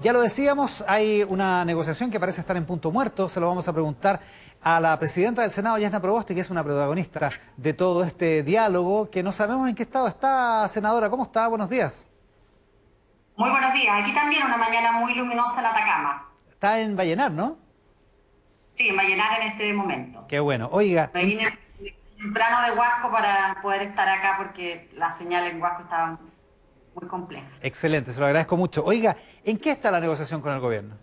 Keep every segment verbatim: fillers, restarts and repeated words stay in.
Ya lo decíamos, hay una negociación que parece estar en punto muerto. Se lo vamos a preguntar a la presidenta del Senado, Yasna Provoste, que es una protagonista de todo este diálogo, que no sabemos en qué estado está. Senadora, ¿cómo está? Buenos días. Muy buenos días. Aquí también una mañana muy luminosa en Atacama. Está en Vallenar, ¿no? Sí, en Vallenar en este momento. Qué bueno. Oiga... Me vine temprano de Huasco para poder estar acá porque la señal en Huasco estaba... muy compleja. Excelente, se lo agradezco mucho. Oiga, ¿en qué está la negociación con el gobierno?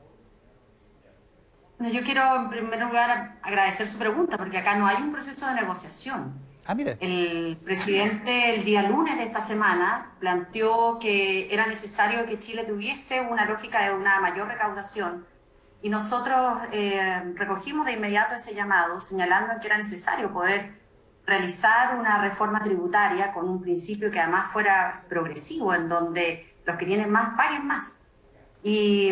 Bueno, yo quiero en primer lugar agradecer su pregunta, porque acá no hay un proceso de negociación. Ah, mire. El presidente el día lunes de esta semana planteó que era necesario que Chile tuviese una lógica de una mayor recaudación y nosotros eh, recogimos de inmediato ese llamado señalando que era necesario poder... realizar una reforma tributaria con un principio que además fuera progresivo, en donde los que tienen más paguen más. Y,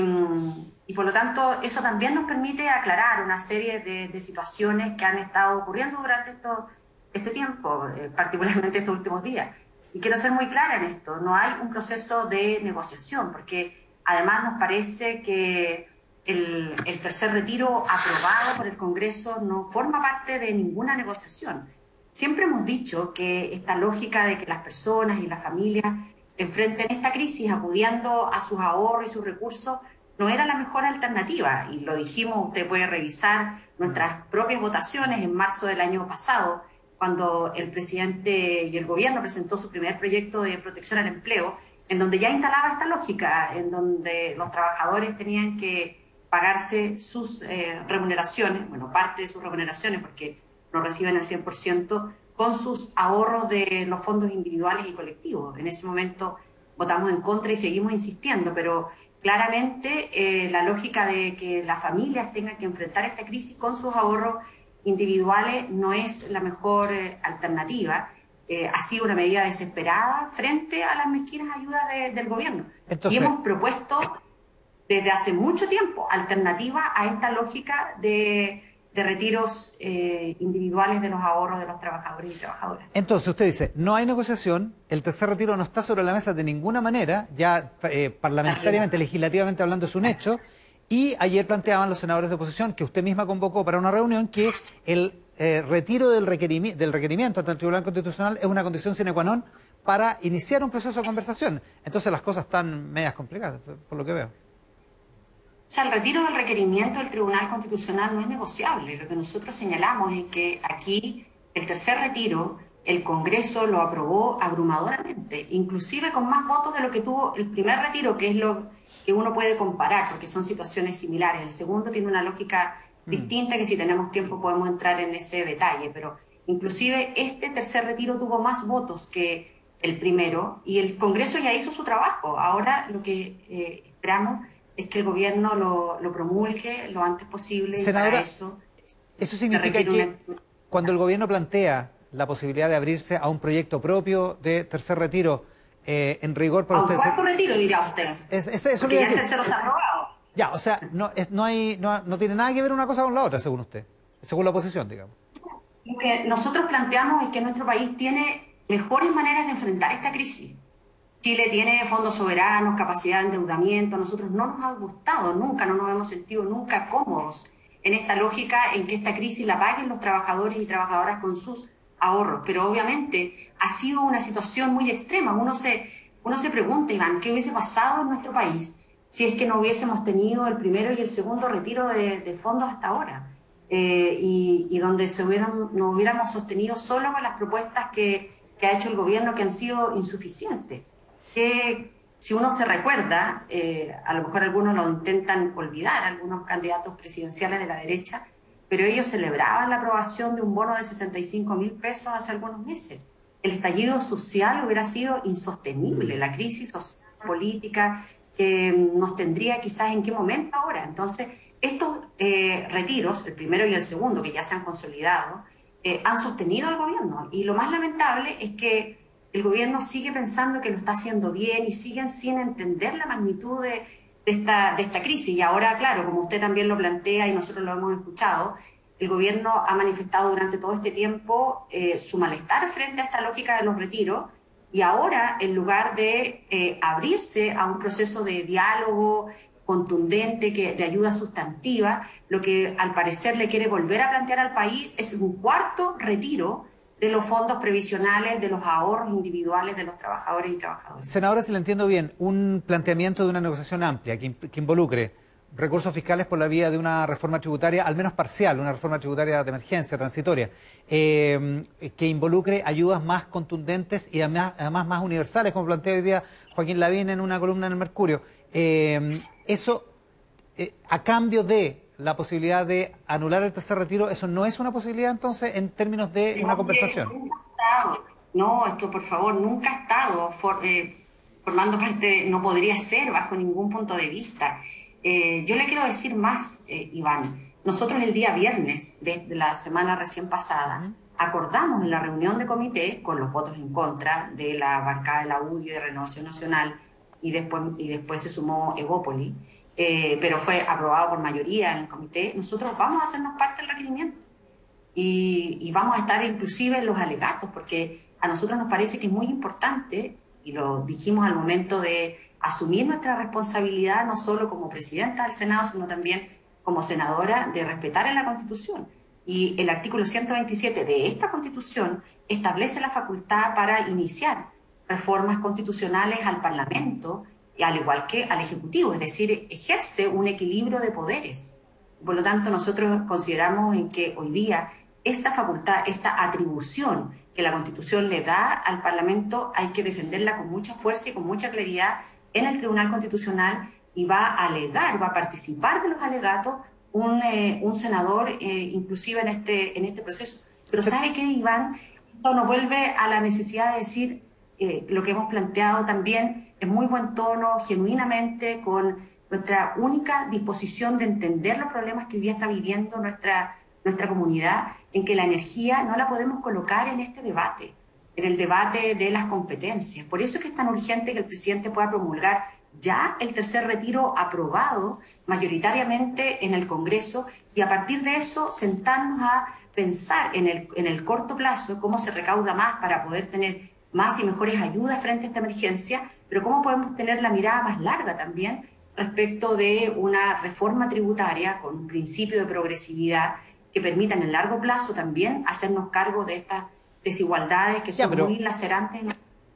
y por lo tanto, eso también nos permite aclarar una serie de, de situaciones que han estado ocurriendo durante esto, este tiempo, eh, particularmente estos últimos días. Y quiero ser muy clara en esto, no hay un proceso de negociación, porque además nos parece que el, el tercer retiro aprobado por el Congreso no forma parte de ninguna negociación. Siempre hemos dicho que esta lógica de que las personas y las familias enfrenten esta crisis acudiendo a sus ahorros y sus recursos no era la mejor alternativa. Y lo dijimos, usted puede revisar nuestras propias votaciones en marzo del año pasado, cuando el presidente y el gobierno presentó su primer proyecto de protección al empleo, en donde ya instalaba esta lógica, en donde los trabajadores tenían que pagarse sus eh, remuneraciones, bueno, parte de sus remuneraciones, porque... no reciben al cien por ciento, con sus ahorros de los fondos individuales y colectivos. En ese momento votamos en contra y seguimos insistiendo, pero claramente eh, la lógica de que las familias tengan que enfrentar esta crisis con sus ahorros individuales no es la mejor eh, alternativa. Eh, ha sido una medida desesperada frente a las mezquinas ayudas de, del gobierno. Entonces... Y hemos propuesto desde hace mucho tiempo alternativa a esta lógica de... de retiros eh, individuales de los ahorros de los trabajadores y trabajadoras. Entonces, usted dice, no hay negociación, el tercer retiro no está sobre la mesa de ninguna manera, ya eh, parlamentariamente, legislativamente hablando es un hecho, y ayer planteaban los senadores de oposición, que usted misma convocó para una reunión, que el eh, retiro del, requerimi del requerimiento ante el Tribunal Constitucional es una condición sine qua non para iniciar un proceso de conversación. Entonces las cosas están medias complicadas, por lo que veo. O sea, el retiro del requerimiento del Tribunal Constitucional no es negociable. Lo que nosotros señalamos es que aquí el tercer retiro, el Congreso lo aprobó abrumadoramente, inclusive con más votos de lo que tuvo el primer retiro, que es lo que uno puede comparar, porque son situaciones similares. El segundo tiene una lógica mm. distinta, que si tenemos tiempo podemos entrar en ese detalle, pero inclusive este tercer retiro tuvo más votos que el primero, y el Congreso ya hizo su trabajo. Ahora lo que eh, esperamos... es que el gobierno lo, lo promulgue lo antes posible. Senadora, y para eso... ¿Eso significa que una... cuando el gobierno plantea la posibilidad de abrirse a un proyecto propio de tercer retiro, eh, en rigor para ustedes... ¿A un cuarto retiro, dirá usted? Es, es, eso porque ya el tercero está aprobado. Ya, o sea, no, es, no, hay, no, no tiene nada que ver una cosa con la otra, según usted, según la oposición, digamos. Lo que nosotros planteamos es que nuestro país tiene mejores maneras de enfrentar esta crisis. Chile tiene fondos soberanos, capacidad de endeudamiento. Nosotros no nos ha gustado nunca, no nos hemos sentido nunca cómodos en esta lógica en que esta crisis la paguen los trabajadores y trabajadoras con sus ahorros. Pero obviamente ha sido una situación muy extrema. Uno se, uno se pregunta, Iván, ¿qué hubiese pasado en nuestro país si es que no hubiésemos tenido el primero y el segundo retiro de, de fondos hasta ahora? Eh, y, y donde se hubieran, nos hubiéramos sostenido solo con las propuestas que, que ha hecho el gobierno, que han sido insuficientes. Que si uno se recuerda, eh, a lo mejor algunos lo intentan olvidar, algunos candidatos presidenciales de la derecha, pero ellos celebraban la aprobación de un bono de sesenta y cinco mil pesos hace algunos meses. El estallido social hubiera sido insostenible, la crisis social, política, que eh, nos tendría quizás en qué momento ahora. Entonces, estos eh, retiros, el primero y el segundo, que ya se han consolidado, eh, han sostenido al gobierno. Y lo más lamentable es que el gobierno sigue pensando que lo está haciendo bien y siguen sin entender la magnitud de, de, esta, de esta crisis. Y ahora, claro, como usted también lo plantea y nosotros lo hemos escuchado, el gobierno ha manifestado durante todo este tiempo eh, su malestar frente a esta lógica de los retiros. Y ahora, en lugar de eh, abrirse a un proceso de diálogo, contundente, que, de ayuda sustantiva. Lo que al parecer le quiere volver a plantear al país es un cuarto retiro de los fondos previsionales, de los ahorros individuales de los trabajadores y trabajadoras. Senadora, si la entiendo bien, un planteamiento de una negociación amplia que, que involucre recursos fiscales por la vía de una reforma tributaria, al menos parcial, una reforma tributaria de emergencia, transitoria, eh, que involucre ayudas más contundentes y además, además más universales, como plantea hoy día Joaquín Lavín en una columna en el Mercurio. Eh, eso, eh, a cambio de la posibilidad de anular el tercer retiro, ¿eso no es una posibilidad entonces en términos de una conversación? No, esto por favor, nunca ha estado for, eh, formando parte, no podría ser bajo ningún punto de vista. Eh, yo le quiero decir más, eh, Iván. Nosotros el día viernes de, de la semana recién pasada acordamos en la reunión de comité, con los votos en contra de la bancada de la U D I, de Renovación Nacional, y después, y después se sumó Evópoli, eh, pero fue aprobado por mayoría en el comité. Nosotros vamos a hacernos parte del requerimiento y, y vamos a estar inclusive en los alegatos, porque a nosotros nos parece que es muy importante, y lo dijimos al momento de asumir nuestra responsabilidad, no solo como presidenta del Senado, sino también como senadora, de respetar en la Constitución. Y el artículo ciento veintisiete de esta Constitución establece la facultad para iniciar reformas constitucionales al Parlamento, y al igual que al Ejecutivo, es decir, ejerce un equilibrio de poderes. Por lo tanto, nosotros consideramos en que hoy día esta facultad, esta atribución que la Constitución le da al Parlamento, hay que defenderla con mucha fuerza y con mucha claridad en el Tribunal Constitucional, y va a alegar, va a participar de los alegatos un, eh, un senador eh, inclusive en este, en este proceso. Pero ¿sabe qué, Iván? Esto nos vuelve a la necesidad de decir eh, lo que hemos planteado también en muy buen tono, genuinamente, con nuestra única disposición de entender los problemas que hoy día está viviendo nuestra, nuestra comunidad, en que la energía no la podemos colocar en este debate, en el debate de las competencias. Por eso es que es tan urgente que el presidente pueda promulgar ya el tercer retiro aprobado mayoritariamente en el Congreso, y a partir de eso sentarnos a pensar en el, en el corto plazo cómo se recauda más para poder tener más y mejores ayudas frente a esta emergencia, pero cómo podemos tener la mirada más larga también respecto de una reforma tributaria con un principio de progresividad que permita en el largo plazo también hacernos cargo de estas desigualdades que son ya, muy lacerantes.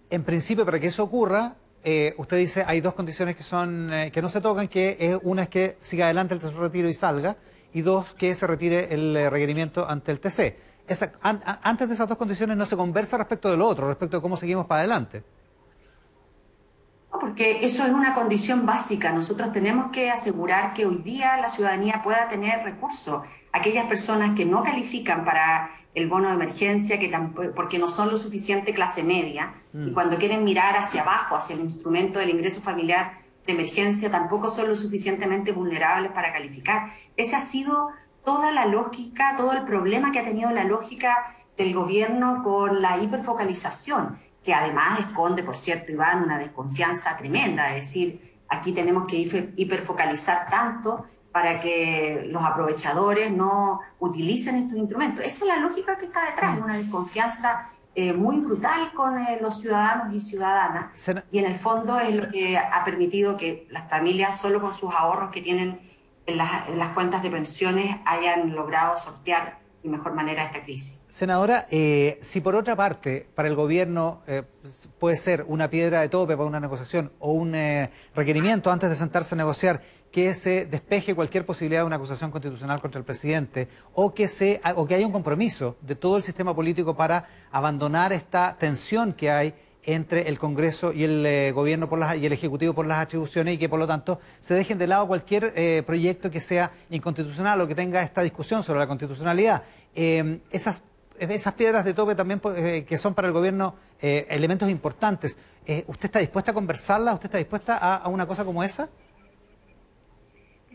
En principio, para que eso ocurra, eh, usted dice hay dos condiciones que son eh, que no se tocan, que eh, una es que siga adelante el tercer retiro y salga, y dos, que se retire el eh, requerimiento ante el T C. Esa, an, a, antes de esas dos condiciones no se conversa respecto de lo otro, respecto de cómo seguimos para adelante. No, porque eso es una condición básica. Nosotros tenemos que asegurar que hoy día la ciudadanía pueda tener recursos. Aquellas personas que no califican para el bono de emergencia, que tampoco, porque no son lo suficiente clase media, mm. y cuando quieren mirar hacia abajo, hacia el instrumento del ingreso familiar de emergencia, tampoco son lo suficientemente vulnerables para calificar. Esa ha sido toda la lógica, todo el problema que ha tenido la lógica del gobierno con la hiperfocalización, que además esconde, por cierto, Iván, una desconfianza tremenda, es decir, aquí tenemos que hiperfocalizar tanto para que los aprovechadores no utilicen estos instrumentos. Esa es la lógica que está detrás, una desconfianza eh, muy brutal con eh, los ciudadanos y ciudadanas, Sena, y en el fondo es lo que ha permitido que las familias solo con sus ahorros que tienen en las, en las cuentas de pensiones hayan logrado sortear de mejor manera esta crisis. Senadora, eh, si por otra parte para el gobierno eh, puede ser una piedra de tope para una negociación o un eh, requerimiento antes de sentarse a negociar, que se despeje cualquier posibilidad de una acusación constitucional contra el presidente, o que se, o que haya un compromiso de todo el sistema político para abandonar esta tensión que hay entre el Congreso y el eh, gobierno por las, y el Ejecutivo por las atribuciones, y que por lo tanto se dejen de lado cualquier eh, proyecto que sea inconstitucional o que tenga esta discusión sobre la constitucionalidad. Eh, esas, esas piedras de tope también eh, que son para el gobierno eh, elementos importantes, eh, ¿usted está dispuesta a conversarlas? ¿Usted está dispuesta a, a una cosa como esa?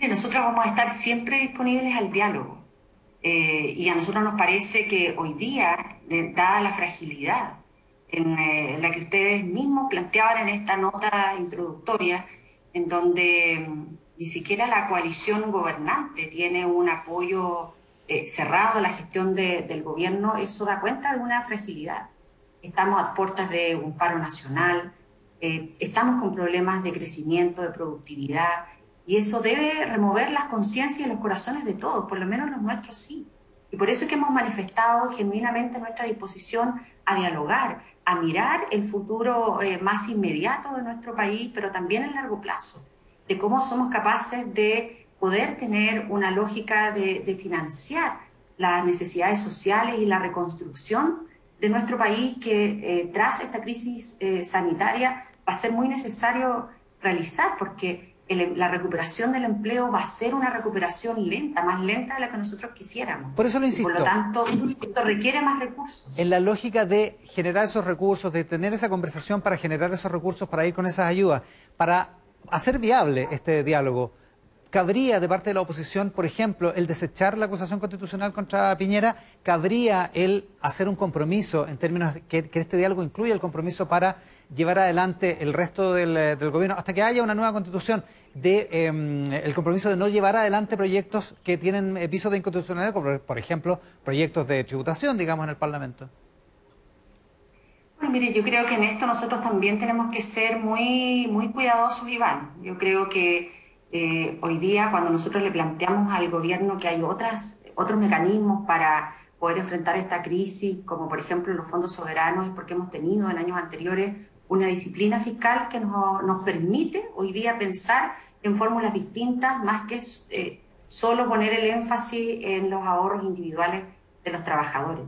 Nosotros vamos a estar siempre disponibles al diálogo, eh, y a nosotros nos parece que hoy día, de, dada la fragilidad en eh, la que ustedes mismos planteaban en esta nota introductoria, en donde mmm, ni siquiera la coalición gobernante tiene un apoyo eh, cerrado a la gestión de, del gobierno, eso da cuenta de una fragilidad. Estamos a puertas de un paro nacional, eh, estamos con problemas de crecimiento, de productividad. Y eso debe remover las conciencias y los corazones de todos, por lo menos los nuestros sí. Y por eso es que hemos manifestado genuinamente nuestra disposición a dialogar, a mirar el futuro eh, más inmediato de nuestro país, pero también en largo plazo, de cómo somos capaces de poder tener una lógica de, de financiar las necesidades sociales y la reconstrucción de nuestro país, que eh, tras esta crisis eh, sanitaria va a ser muy necesario realizar, porque El, la recuperación del empleo va a ser una recuperación lenta, más lenta de la que nosotros quisiéramos. Por eso lo insisto. Y por lo tanto, esto requiere más recursos. En la lógica de generar esos recursos, de tener esa conversación para generar esos recursos, para ir con esas ayudas, para hacer viable este diálogo, ¿cabría de parte de la oposición, por ejemplo, el desechar la acusación constitucional contra Piñera? ¿Cabría el hacer un compromiso en términos de que, que este diálogo incluya el compromiso para llevar adelante el resto del, del gobierno, hasta que haya una nueva constitución, de eh, el compromiso de no llevar adelante proyectos que tienen pisos de inconstitucionalidad, como por ejemplo proyectos de tributación, digamos, en el Parlamento? Bueno, mire, yo creo que en esto nosotros también tenemos que ser muy, muy cuidadosos, Iván. Yo creo que eh, hoy día, cuando nosotros le planteamos al gobierno que hay otras, otros mecanismos para poder enfrentar esta crisis, como por ejemplo los fondos soberanos, es porque hemos tenido en años anteriores una disciplina fiscal que nos, nos permite hoy día pensar en fórmulas distintas, más que eh, solo poner el énfasis en los ahorros individuales de los trabajadores.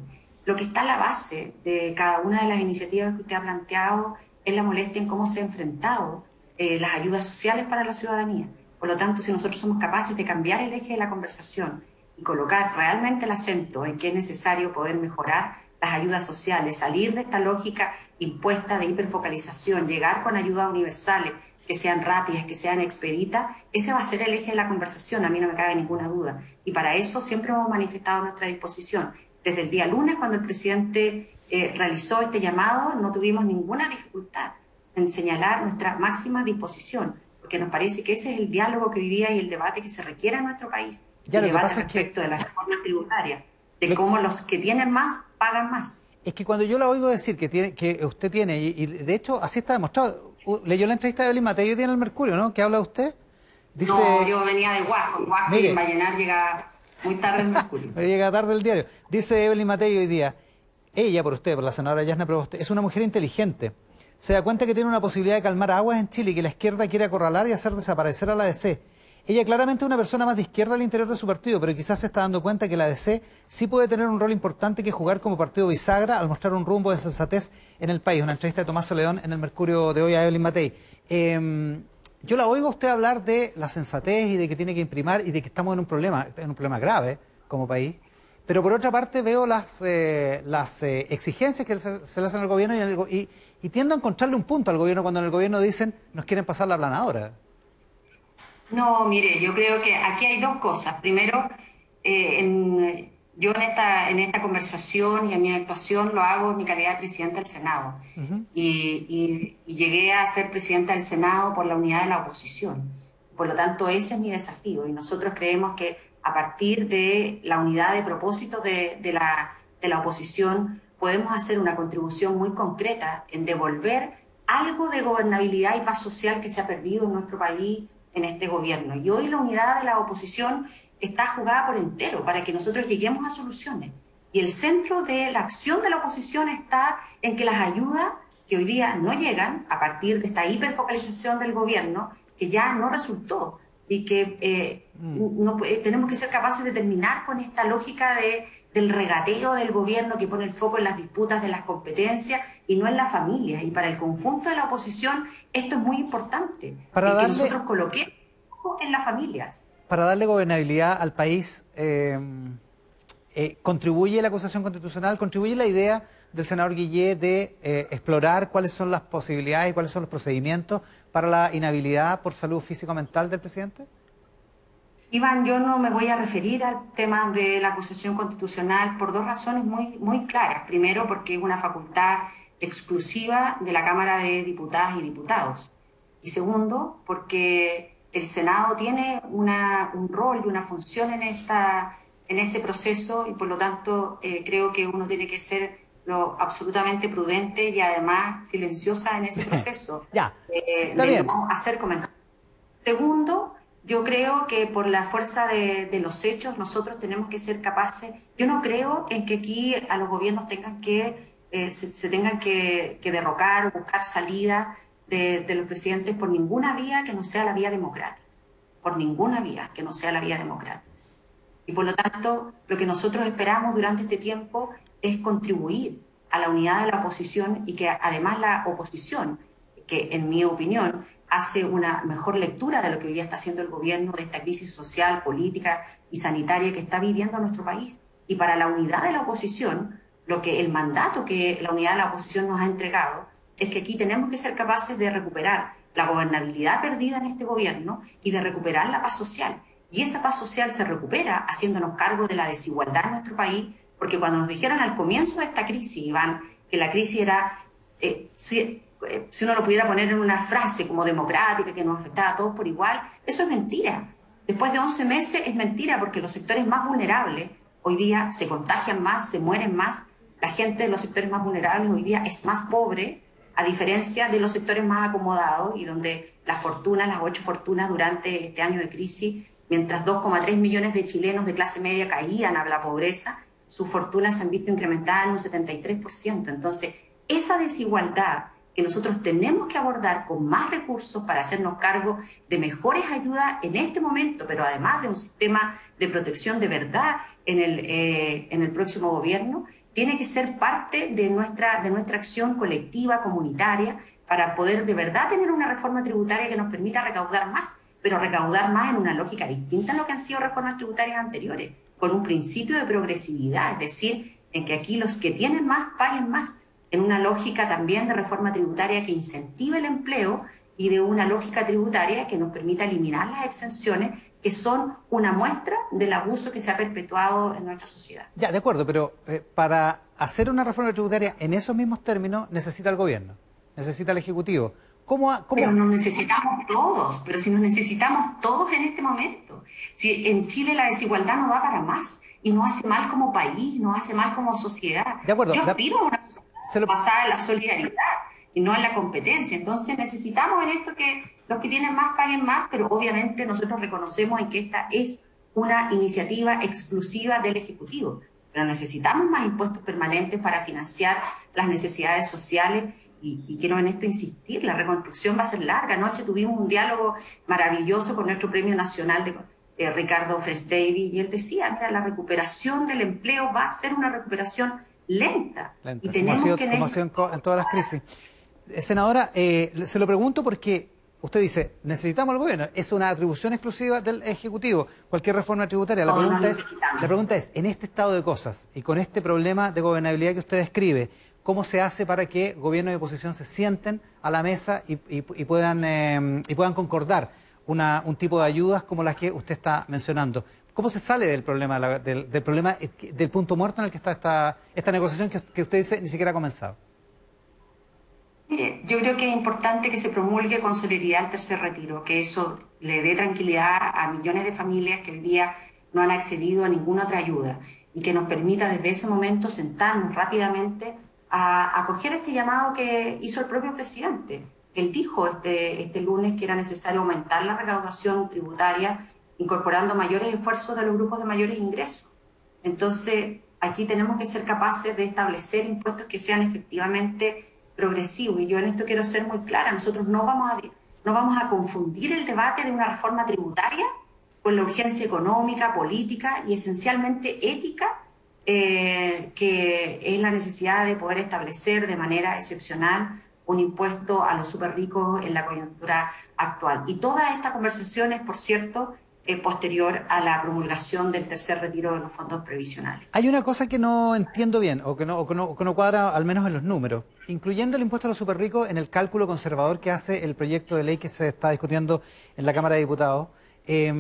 Lo que está a la base de cada una de las iniciativas que usted ha planteado es la molestia en cómo se han enfrentado eh, las ayudas sociales para la ciudadanía. Por lo tanto, si nosotros somos capaces de cambiar el eje de la conversación y colocar realmente el acento en que es necesario poder mejorar las ayudas sociales, salir de esta lógica impuesta de hiperfocalización, llegar con ayudas universales, que sean rápidas, que sean expeditas, ese va a ser el eje de la conversación, a mí no me cabe ninguna duda. Y para eso siempre hemos manifestado nuestra disposición. Desde el día lunes, cuando el presidente eh, realizó este llamado, no tuvimos ninguna dificultad en señalar nuestra máxima disposición, porque nos parece que ese es el diálogo que vivía y el debate que se requiere en nuestro país, ya, el debate respecto de las reformas tributarias, de cómo los que tienen más pagan más. Es que cuando yo la oigo decir que tiene, que usted tiene, y, y de hecho así está demostrado, leyó la entrevista de Evelyn Matthei hoy día en el Mercurio, ¿no? ¿Qué habla usted? Dice, no, yo venía de Guajo, Guajo mire, y Vallenar llega muy tarde el Mercurio. Llega tarde el diario. Dice Evelyn Matthei hoy día, ella por usted, por la senadora Yasna Provoste, es una mujer inteligente. Se da cuenta que tiene una posibilidad de calmar aguas en Chile y que la izquierda quiere acorralar y hacer desaparecer a la D C. Ella claramente es una persona más de izquierda al interior de su partido, pero quizás se está dando cuenta que la D C sí puede tener un rol importante que jugar como partido bisagra al mostrar un rumbo de sensatez en el país. Una entrevista de Tomás León en el Mercurio de hoy a Evelyn Matthei. Eh, yo la oigo a usted hablar de la sensatez y de que tiene que imprimar y de que estamos en un problema, en un problema grave como país. Pero por otra parte veo las, eh, las eh, exigencias que se, se le hacen al gobierno y, el, y, y tiendo a encontrarle un punto al gobierno cuando en el gobierno dicen nos quieren pasar la aplanadora. No, mire, yo creo que aquí hay dos cosas. Primero, eh, en, yo en esta, en esta conversación y en mi actuación lo hago en mi calidad de presidenta del Senado. Uh-huh. y, y, y llegué a ser presidenta del Senado por la unidad de la oposición. Por lo tanto, ese es mi desafío. Y nosotros creemos que a partir de la unidad de propósito de, de, la, de la oposición podemos hacer una contribución muy concreta en devolver algo de gobernabilidad y paz social que se ha perdido en nuestro país en este gobierno. Y hoy la unidad de la oposición está jugada por entero para que nosotros lleguemos a soluciones. Y el centro de la acción de la oposición está en que las ayudas que hoy día no llegan, a partir de esta hiperfocalización del gobierno, que ya no resultó, y que eh, mm. no, eh, tenemos que ser capaces de terminar con esta lógica de, del regateo del gobierno que pone el foco en las disputas de las competencias y no en las familias. Y para el conjunto de la oposición esto es muy importante, para darle, que nosotros coloquemos en las familias. Para darle gobernabilidad al país, eh, eh, ¿contribuye la acusación constitucional? ¿Contribuye la idea del senador Guillet de eh, explorar cuáles son las posibilidades y cuáles son los procedimientos para la inhabilidad por salud físico-mental del presidente? Iván, yo no me voy a referir al tema de la acusación constitucional por dos razones muy, muy claras. Primero, porque es una facultad exclusiva de la Cámara de Diputadas y Diputados. Y segundo, porque el Senado tiene una, un rol y una función en, esta, en este proceso y por lo tanto eh, creo que uno tiene que ser lo absolutamente prudente y además silenciosa en ese proceso. Ya, eh, está bien. No hacer comentarios. Segundo, Yo creo que por la fuerza de, de los hechos nosotros tenemos que ser capaces. Yo no creo en que aquí a los gobiernos tengan que, eh, se, se tengan que, que derrocar o buscar salida de, de los presidentes por ninguna vía que no sea la vía democrática. Por ninguna vía que no sea la vía democrática. Y por lo tanto, lo que nosotros esperamos durante este tiempo es contribuir a la unidad de la oposición y que además la oposición, que en mi opinión hace una mejor lectura de lo que hoy día está haciendo el gobierno, de esta crisis social, política y sanitaria que está viviendo nuestro país. Y para la unidad de la oposición, lo que el mandato que la unidad de la oposición nos ha entregado es que aquí tenemos que ser capaces de recuperar la gobernabilidad perdida en este gobierno y de recuperar la paz social. Y esa paz social se recupera haciéndonos cargo de la desigualdad en nuestro país, porque cuando nos dijeron al comienzo de esta crisis, Iván, que la crisis era, eh, si, eh, si uno lo pudiera poner en una frase como democrática, que nos afectaba a todos por igual, eso es mentira. Después de once meses es mentira, porque los sectores más vulnerables hoy día se contagian más, se mueren más, la gente de los sectores más vulnerables hoy día es más pobre, a diferencia de los sectores más acomodados y donde las fortunas, las ocho fortunas durante este año de crisis, mientras dos coma tres millones de chilenos de clase media caían a la pobreza, sus fortunas se han visto incrementadas en un setenta y tres por ciento. Entonces, esa desigualdad que nosotros tenemos que abordar con más recursos para hacernos cargo de mejores ayudas en este momento, pero además de un sistema de protección de verdad en el, eh, en el próximo gobierno, tiene que ser parte de nuestra, de nuestra acción colectiva, comunitaria, para poder de verdad tener una reforma tributaria que nos permita recaudar más, pero recaudar más en una lógica distinta a lo que han sido reformas tributarias anteriores, con un principio de progresividad, es decir, en que aquí los que tienen más paguen más, en una lógica también de reforma tributaria que incentive el empleo y de una lógica tributaria que nos permita eliminar las exenciones, que son una muestra del abuso que se ha perpetuado en nuestra sociedad. Ya, de acuerdo, pero eh, para hacer una reforma tributaria en esos mismos términos necesita el gobierno, necesita el Ejecutivo. ¿Cómo, cómo? Pero nos necesitamos todos, pero si nos necesitamos todos en este momento. Si en Chile la desigualdad no da para más y no hace mal como país, no hace mal como sociedad. De acuerdo. Yo aspiro a una sociedad basada en la solidaridad y no en la competencia. Entonces necesitamos en esto que los que tienen más paguen más, pero obviamente nosotros reconocemos en que esta es una iniciativa exclusiva del Ejecutivo. Pero necesitamos más impuestos permanentes para financiar las necesidades sociales. Y, y quiero en esto insistir, la reconstrucción va a ser larga. Anoche tuvimos un diálogo maravilloso con nuestro premio nacional de eh, Ricardo Fresh Davis, y él decía, mira, la recuperación del empleo va a ser una recuperación lenta. lenta. Y tenemos como ha sido, que en, como ha sido en, en todas las crisis. Senadora, eh, se lo pregunto porque usted dice, necesitamos al gobierno, es una atribución exclusiva del Ejecutivo, cualquier reforma tributaria. La pregunta, es, la pregunta es, en este estado de cosas y con este problema de gobernabilidad que usted describe, ¿cómo se hace para que gobierno y oposición se sienten a la mesa y, y, y, puedan, eh, y puedan concordar una, un tipo de ayudas como las que usted está mencionando? ¿Cómo se sale del problema, del, del, problema, del punto muerto en el que está esta, esta negociación que, que usted dice ni siquiera ha comenzado? Mire, yo creo que es importante que se promulgue con celeridad el tercer retiro, que eso le dé tranquilidad a millones de familias que hoy día no han accedido a ninguna otra ayuda y que nos permita desde ese momento sentarnos rápidamente a acoger este llamado que hizo el propio presidente. Él dijo este, este lunes que era necesario aumentar la recaudación tributaria incorporando mayores esfuerzos de los grupos de mayores ingresos. Entonces, aquí tenemos que ser capaces de establecer impuestos que sean efectivamente progresivos. Y yo en esto quiero ser muy clara. Nosotros no vamos a, no vamos a confundir el debate de una reforma tributaria con la urgencia económica, política y esencialmente ética, Eh, que es la necesidad de poder establecer de manera excepcional un impuesto a los superricos en la coyuntura actual. Y toda esta conversación es, por cierto, eh, posterior a la promulgación del tercer retiro de los fondos previsionales. Hay una cosa que no entiendo bien, o que no, o que no, o que no cuadra al menos en los números, incluyendo el impuesto a los superricos en el cálculo conservador que hace el proyecto de ley que se está discutiendo en la Cámara de Diputados. Eh,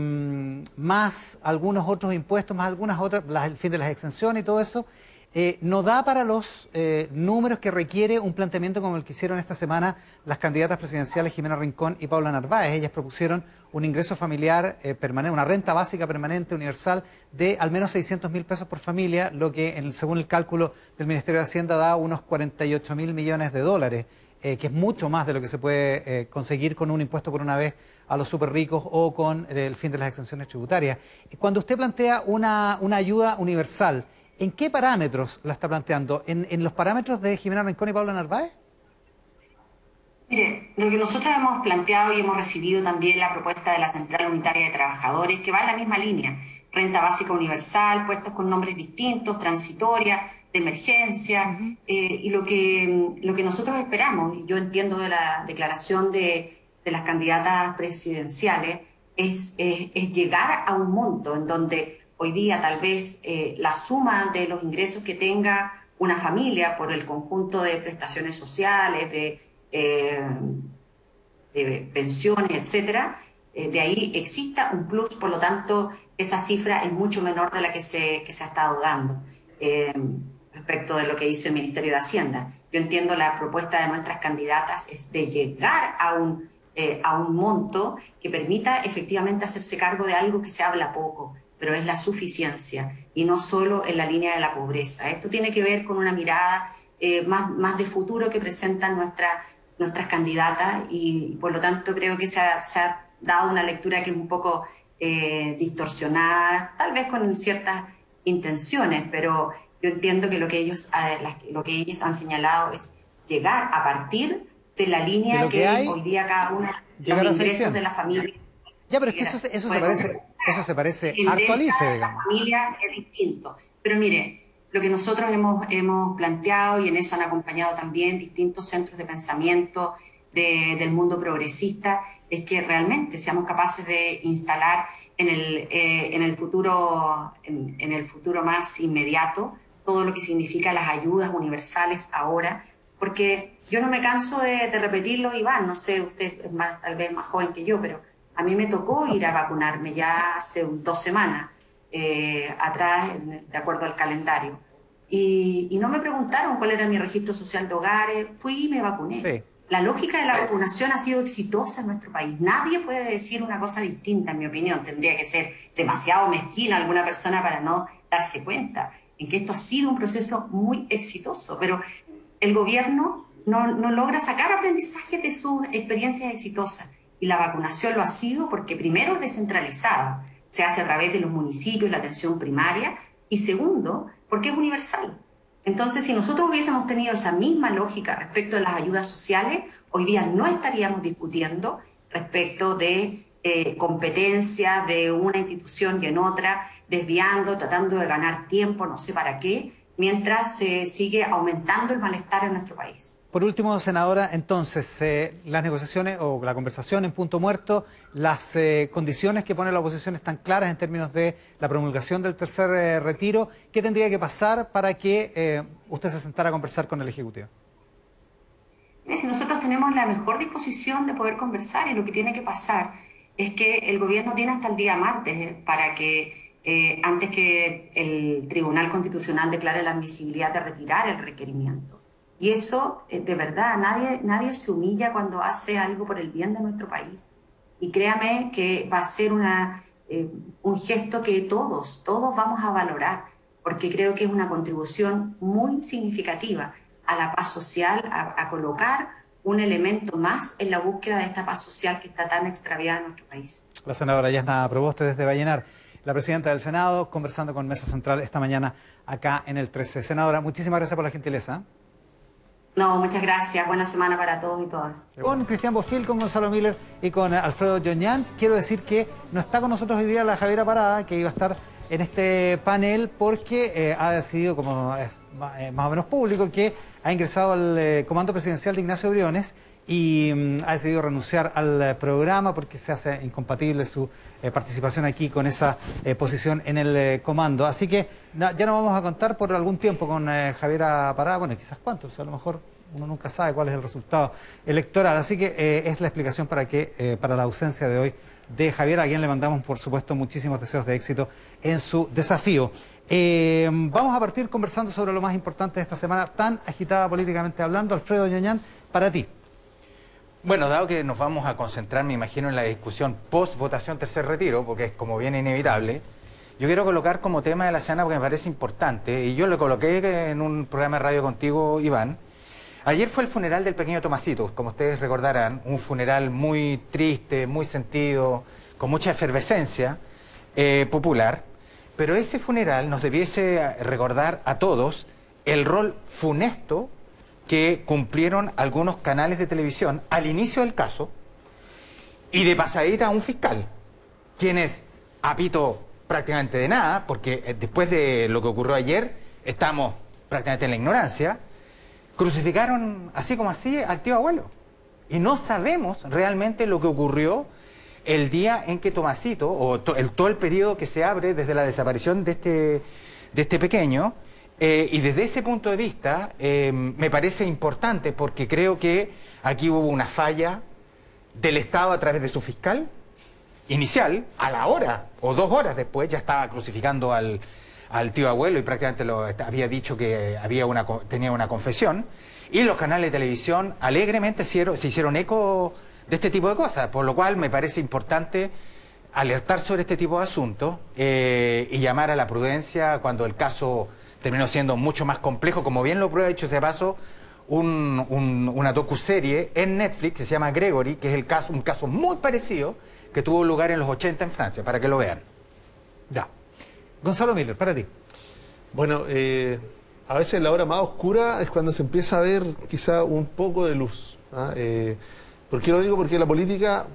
más algunos otros impuestos, más algunas otras, las, el fin de las exenciones y todo eso, eh, no da para los eh, números que requiere un planteamiento como el que hicieron esta semana las candidatas presidenciales Ximena Rincón y Paula Narváez. Ellas propusieron un ingreso familiar eh, permanente, una renta básica permanente universal de al menos seiscientos mil pesos por familia, lo que en el, según el cálculo del Ministerio de Hacienda da unos cuarenta y ocho mil millones de dólares. eh, que es mucho más de lo que se puede eh, conseguir con un impuesto por una vez a los súper ricos o con el fin de las exenciones tributarias. Cuando usted plantea una, una ayuda universal, ¿en qué parámetros la está planteando? ¿En, en los parámetros de Ximena Rincón y Pablo Narváez? Mire, lo que nosotros hemos planteado y hemos recibido también la propuesta de la Central Unitaria de Trabajadores, que va en la misma línea, renta básica universal, puestos con nombres distintos, transitoria, de emergencia, uh-huh. eh, y lo que, lo que nosotros esperamos, y yo entiendo de la declaración de, de las candidatas presidenciales, es, es, es llegar a un monto en donde hoy día tal vez eh, la suma de los ingresos que tenga una familia por el conjunto de prestaciones sociales, de... Eh, de pensiones, etcétera, eh, de ahí exista un plus, por lo tanto esa cifra es mucho menor de la que se, que se ha estado dando eh, respecto de lo que dice el Ministerio de Hacienda. Yo entiendo la propuesta de nuestras candidatas es de llegar a un, eh, a un monto que permita efectivamente hacerse cargo de algo que se habla poco, pero es la suficiencia y no solo en la línea de la pobreza. Esto tiene que ver con una mirada eh, más, más de futuro que presentan nuestras nuestras candidatas y por lo tanto creo que se ha, se ha dado una lectura que es un poco eh, distorsionada, tal vez con ciertas intenciones, pero yo entiendo que lo que ellos eh, las, lo que ellas han señalado es llegar a partir de la línea que, que hay, hoy día cada una de los ingresos sección. de la familia. Ya, pero es que eso, eso, se parece, eso se parece harto al I F E, digamos. La familia es distinto, pero mire, lo que nosotros hemos, hemos planteado y en eso han acompañado también distintos centros de pensamiento de, del mundo progresista es que realmente seamos capaces de instalar en el, eh, en el futuro, en, en el futuro más inmediato todo lo que significa las ayudas universales ahora, porque yo no me canso de, de repetirlo, Iván, no sé, usted es más, tal vez más joven que yo, pero a mí me tocó ir a vacunarme ya hace dos semanas eh, atrás de acuerdo al calendario. Y, y no me preguntaron cuál era mi registro social de hogares, fui y me vacuné. Sí. La lógica de la vacunación ha sido exitosa en nuestro país. Nadie puede decir una cosa distinta, en mi opinión. Tendría que ser demasiado mezquina alguna persona para no darse cuenta en que esto ha sido un proceso muy exitoso. Pero el gobierno no, no logra sacar aprendizaje de sus experiencias exitosas. Y la vacunación lo ha sido porque primero es descentralizada. Se hace a través de los municipios, la atención primaria. Y segundo, porque es universal. Entonces, si nosotros hubiésemos tenido esa misma lógica respecto a las ayudas sociales, hoy día no estaríamos discutiendo respecto de eh, competencia de una institución y en otra, desviando, tratando de ganar tiempo, no sé para qué, mientras se eh, sigue aumentando el malestar en nuestro país. Por último, senadora, entonces, eh, las negociaciones o la conversación en punto muerto, las eh, condiciones que pone la oposición están claras en términos de la promulgación del tercer eh, retiro. ¿Qué tendría que pasar para que eh, usted se sentara a conversar con el Ejecutivo? Si nosotros tenemos la mejor disposición de poder conversar y lo que tiene que pasar es que el gobierno tiene hasta el día martes eh, para que, eh, antes que el Tribunal Constitucional declare la admisibilidad de retirar el requerimiento. Y eso, de verdad, nadie, nadie se humilla cuando hace algo por el bien de nuestro país. Y créame que va a ser una, eh, un gesto que todos, todos vamos a valorar, porque creo que es una contribución muy significativa a la paz social, a, a colocar un elemento más en la búsqueda de esta paz social que está tan extraviada en nuestro país. La senadora Yasna Provoste desde Vallenar, la presidenta del Senado, conversando con Mesa Central esta mañana acá en el trece. Senadora, muchísimas gracias por la gentileza. No, muchas gracias. Buena semana para todos y todas. Con Cristián Bofill, con Gonzalo Miller y con Alfredo Ñoñán. Quiero decir que no está con nosotros hoy día la Javiera Parada, que iba a estar en este panel porque eh, ha decidido, como es eh, más o menos público, que ha ingresado al eh, comando presidencial de Ignacio Briones y mm, ha decidido renunciar al eh, programa porque se hace incompatible su eh, participación aquí con esa eh, posición en el eh, comando. Así que no, ya no vamos a contar por algún tiempo con eh, Javiera Parada, bueno, quizás cuánto, o sea, a lo mejor uno nunca sabe cuál es el resultado electoral. Así que eh, es la explicación para, que, eh, para la ausencia de hoy de Javiera, a quien le mandamos, por supuesto, muchísimos deseos de éxito en su desafío. Eh, vamos a partir conversando sobre lo más importante de esta semana, tan agitada políticamente hablando. Alfredo Ñoñán, para ti. Bueno, dado que nos vamos a concentrar, me imagino, en la discusión post-votación tercer retiro, porque es como bien inevitable. Yo quiero colocar como tema de la semana porque me parece importante, y yo lo coloqué en un programa de radio contigo, Iván, Ayer fue el funeral del pequeño Tomasito, como ustedes recordarán, un funeral muy triste, muy sentido, con mucha efervescencia eh, popular, pero ese funeral nos debiese recordar a todos el rol funesto que cumplieron algunos canales de televisión al inicio del caso y de pasadita a un fiscal, quienes apito prácticamente de nada, porque después de lo que ocurrió ayer, estamos prácticamente en la ignorancia, crucificaron así como así al tío abuelo. Y no sabemos realmente lo que ocurrió el día en que Tomasito, o to, el, todo el periodo que se abre desde la desaparición de este, de este pequeño, eh, y desde ese punto de vista eh, me parece importante, porque creo que aquí hubo una falla del Estado a través de su fiscal inicial, a la hora, o dos horas después, ya estaba crucificando al... al tío abuelo y prácticamente lo, había dicho que había una, tenía una confesión, y los canales de televisión alegremente se, se hicieron eco de este tipo de cosas, por lo cual me parece importante alertar sobre este tipo de asuntos eh, y llamar a la prudencia cuando el caso terminó siendo mucho más complejo, como bien lo prueba, hecho ese paso, un, un, una docuserie en Netflix que se llama Gregory, que es el caso, un caso muy parecido que tuvo lugar en los ochenta en Francia, para que lo vean. Ya. Gonzalo Miller, para ti. Bueno, eh, a veces la hora más oscura es cuando se empieza a ver quizá un poco de luz. ¿Ah? Eh, ¿Por qué lo digo? Porque la política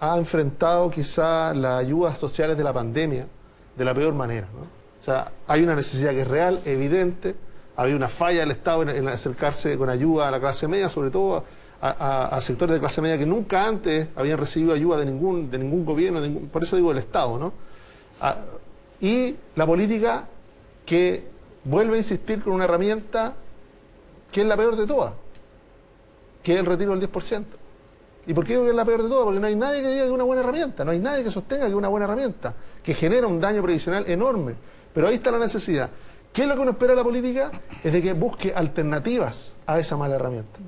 ha enfrentado quizá las ayudas sociales de la pandemia de la peor manera, ¿no? O sea, hay una necesidad que es real, evidente. Ha habido una falla del Estado en, en acercarse con ayuda a la clase media, sobre todo a, a, a sectores de clase media que nunca antes habían recibido ayuda de ningún, de ningún gobierno, de ningún, por eso digo el Estado, ¿no? A, Y la política que vuelve a insistir con una herramienta que es la peor de todas, que es el retiro del diez por ciento. ¿Y por qué digo que es la peor de todas? Porque no hay nadie que diga que es una buena herramienta, no hay nadie que sostenga que es una buena herramienta, que genera un daño previsional enorme. Pero ahí está la necesidad. ¿Qué es lo que uno espera de la política? Es de que busque alternativas a esa mala herramienta.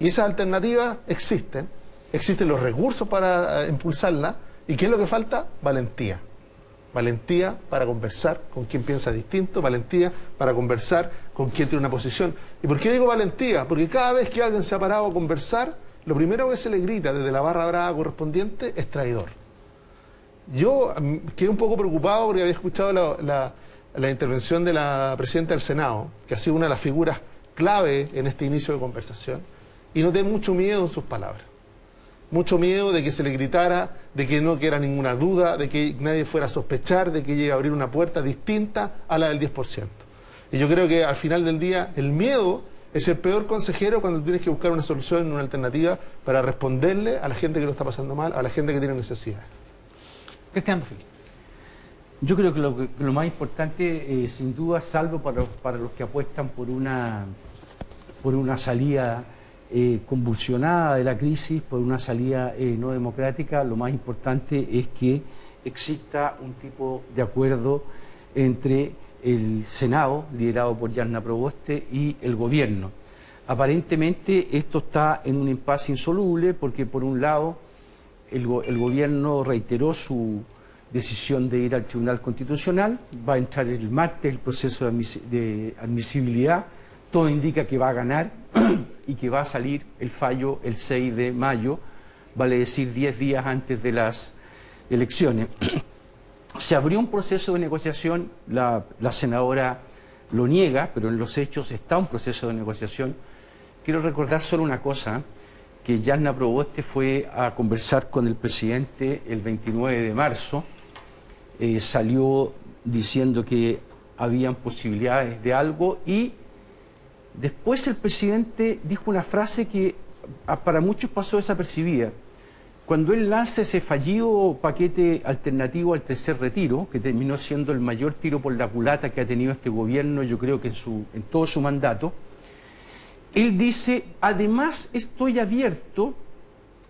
Y esas alternativas existen, existen los recursos para impulsarla. ¿Y qué es lo que falta? Valentía. Valentía para conversar con quien piensa distinto, valentía para conversar con quien tiene una posición. ¿Y por qué digo valentía? Porque cada vez que alguien se ha parado a conversar, lo primero que se le grita desde la barra brava correspondiente es traidor. Yo quedé un poco preocupado porque había escuchado la, la, la intervención de la presidenta del Senado, que ha sido una de las figuras clave en este inicio de conversación, y noté mucho miedo en sus palabras. Mucho miedo de que se le gritara, de que no quedara ninguna duda, de que nadie fuera a sospechar, de que llegue a abrir una puerta distinta a la del diez por ciento. Y yo creo que al final del día el miedo es el peor consejero cuando tienes que buscar una solución, una alternativa para responderle a la gente que lo está pasando mal, a la gente que tiene necesidad. Cristián Bofill. Yo creo que lo, que lo más importante, eh, sin duda, salvo para, para los que apuestan por una, por una salida... Eh, convulsionada de la crisis por una salida eh, no democrática, lo más importante es que exista un tipo de acuerdo entre el Senado, liderado por Yasna Provoste, y el gobierno. Aparentemente esto está en un impasse insoluble porque por un lado el, go el gobierno reiteró su decisión de ir al Tribunal Constitucional, va a entrar el martes el proceso de, admis de admisibilidad, todo indica que va a ganar y que va a salir el fallo el seis de mayo, vale decir diez días antes de las elecciones. Se abrió un proceso de negociación, la, la senadora lo niega, pero en los hechos está un proceso de negociación. Quiero recordar solo una cosa, que Yasna Provoste fue a conversar con el presidente el veintinueve de marzo, eh, salió diciendo que habían posibilidades de algo y... Después el presidente dijo una frase que para muchos pasó desapercibida. Cuando él lanza ese fallido paquete alternativo al tercer retiro, que terminó siendo el mayor tiro por la culata que ha tenido este gobierno, yo creo que en, su, en todo su mandato, él dice, además estoy abierto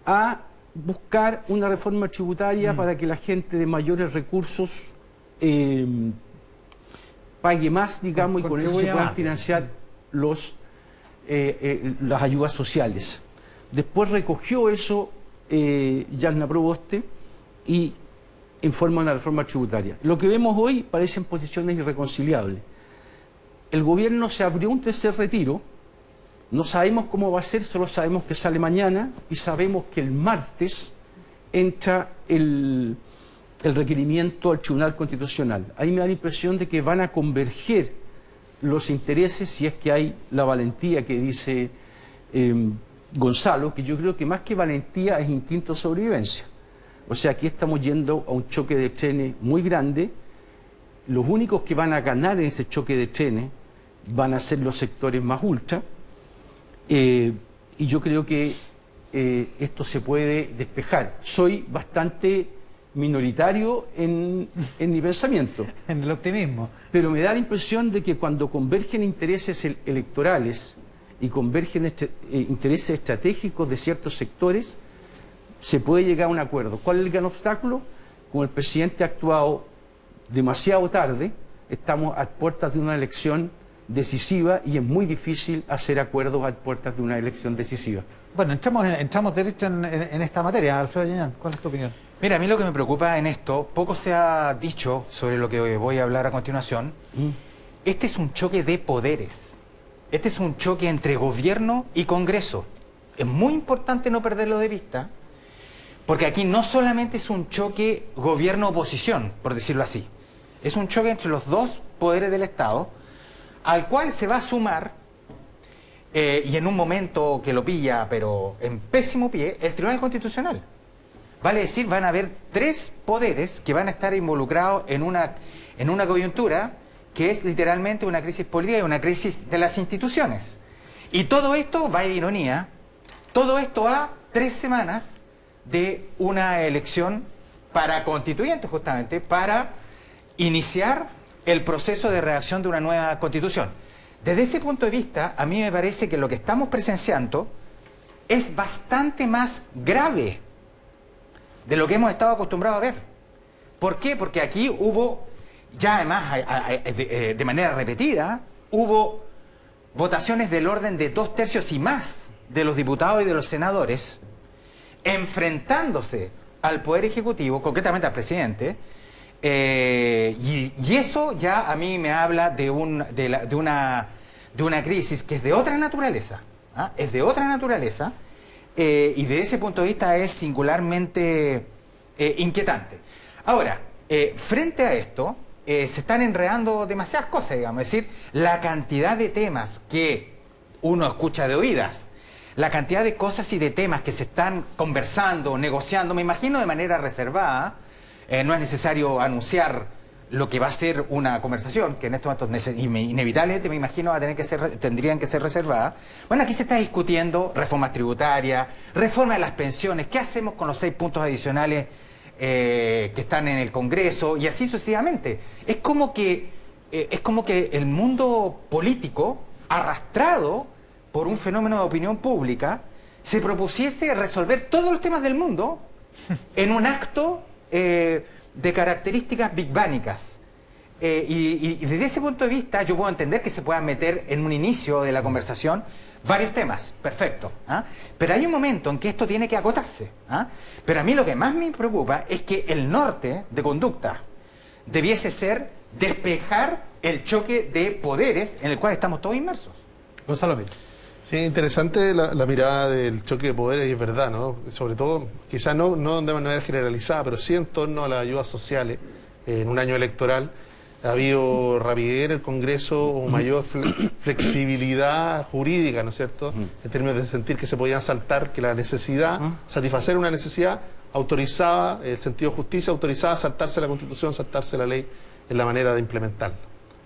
a buscar una reforma tributaria mm. para que la gente de mayores recursos eh, pague más, digamos, y con eso se puedan financiar... Los, eh, eh, las ayudas sociales. Después recogió eso eh, Yasna Provoste y en forma de una reforma tributaria. Lo que vemos hoy parecen posiciones irreconciliables. El gobierno se abrió un tercer retiro No sabemos cómo va a ser, solo sabemos que sale mañana y sabemos que el martes entra el, el requerimiento al Tribunal Constitucional. Ahí me da la impresión de que van a converger los intereses, si es que hay la valentía que dice eh, Gonzalo, que yo creo que más que valentía es instinto de sobrevivencia. O sea, aquí estamos yendo a un choque de trenes muy grande. Los únicos que van a ganar en ese choque de trenes van a ser los sectores más ultra. Eh, y yo creo que eh, esto se puede despejar. Soy bastante minoritario en, en mi pensamiento. En el optimismo. Pero me da la impresión de que cuando convergen intereses ele- electorales y convergen estra- eh, intereses estratégicos de ciertos sectores, se puede llegar a un acuerdo. ¿Cuál es el gran obstáculo? Como el presidente ha actuado demasiado tarde, estamos a puertas de una elección decisiva y es muy difícil hacer acuerdos a puertas de una elección decisiva. Bueno, entramos, entramos derecho en, en, en esta materia. Alfredo Ñoñán, ¿cuál es tu opinión? Mira, a mí lo que me preocupa en esto, poco se ha dicho sobre lo que voy a hablar a continuación. Mm. Este es un choque de poderes. Este es un choque entre gobierno y Congreso. Es muy importante no perderlo de vista, porque aquí no solamente es un choque gobierno-oposición, por decirlo así. Es un choque entre los dos poderes del Estado, al cual se va a sumar, eh, y en un momento que lo pilla, pero en pésimo pie, el Tribunal Constitucional. Vale decir, van a haber tres poderes que van a estar involucrados en una, en una coyuntura que es literalmente una crisis política y una crisis de las instituciones. Y todo esto, va de ironía, todo esto a tres semanas de una elección para constituyentes, justamente, para iniciar el proceso de redacción de una nueva constitución. Desde ese punto de vista, a mí me parece que lo que estamos presenciando es bastante más grave de lo que hemos estado acostumbrados a ver. ¿Por qué? Porque aquí hubo, ya además a, a, de, de manera repetida, hubo votaciones del orden de dos tercios y más de los diputados y de los senadores enfrentándose al Poder Ejecutivo, concretamente al presidente, eh, y, y eso ya a mí me habla de, un, de, la, de, una, de una crisis que es de otra naturaleza, ¿ah? es de otra naturaleza, eh, y de ese punto de vista es singularmente eh, inquietante. Ahora, eh, frente a esto, eh, se están enredando demasiadas cosas, digamos, es decir, la cantidad de temas que uno escucha de oídas, la cantidad de cosas y de temas que se están conversando, negociando, me imagino de manera reservada, eh, no es necesario anunciar lo que va a ser una conversación, que en estos momentos inevitablemente me imagino va a tener que ser, tendrían que ser reservadas. Bueno, aquí se está discutiendo reformas tributarias, reforma de las pensiones, qué hacemos con los seis puntos adicionales eh, que están en el Congreso y así sucesivamente. Es como que, eh, es como que el mundo político arrastrado por un fenómeno de opinión pública, se propusiese resolver todos los temas del mundo en un acto eh, de características big bánicas. Eh, y, y desde ese punto de vista yo puedo entender que se puedan meter en un inicio de la conversación varios temas, perfecto. ¿Ah? Pero hay un momento en que esto tiene que acotarse. ¿Ah? Pero a mí lo que más me preocupa es que el norte de conducta debiese ser despejar el choque de poderes en el cual estamos todos inmersos. Gonzalo Miller. Sí, interesante la, la mirada del choque de poderes, y es verdad, ¿no? Sobre todo, quizás no, no de manera generalizada, pero sí en torno a las ayudas sociales. Eh, en un año electoral ha habido rapidez en el Congreso, o mayor fle flexibilidad jurídica, ¿no es cierto?, en términos de sentir que se podían saltar, que la necesidad, satisfacer una necesidad, autorizaba, el sentido de justicia, autorizaba saltarse la Constitución, saltarse la ley en la manera de implementarla.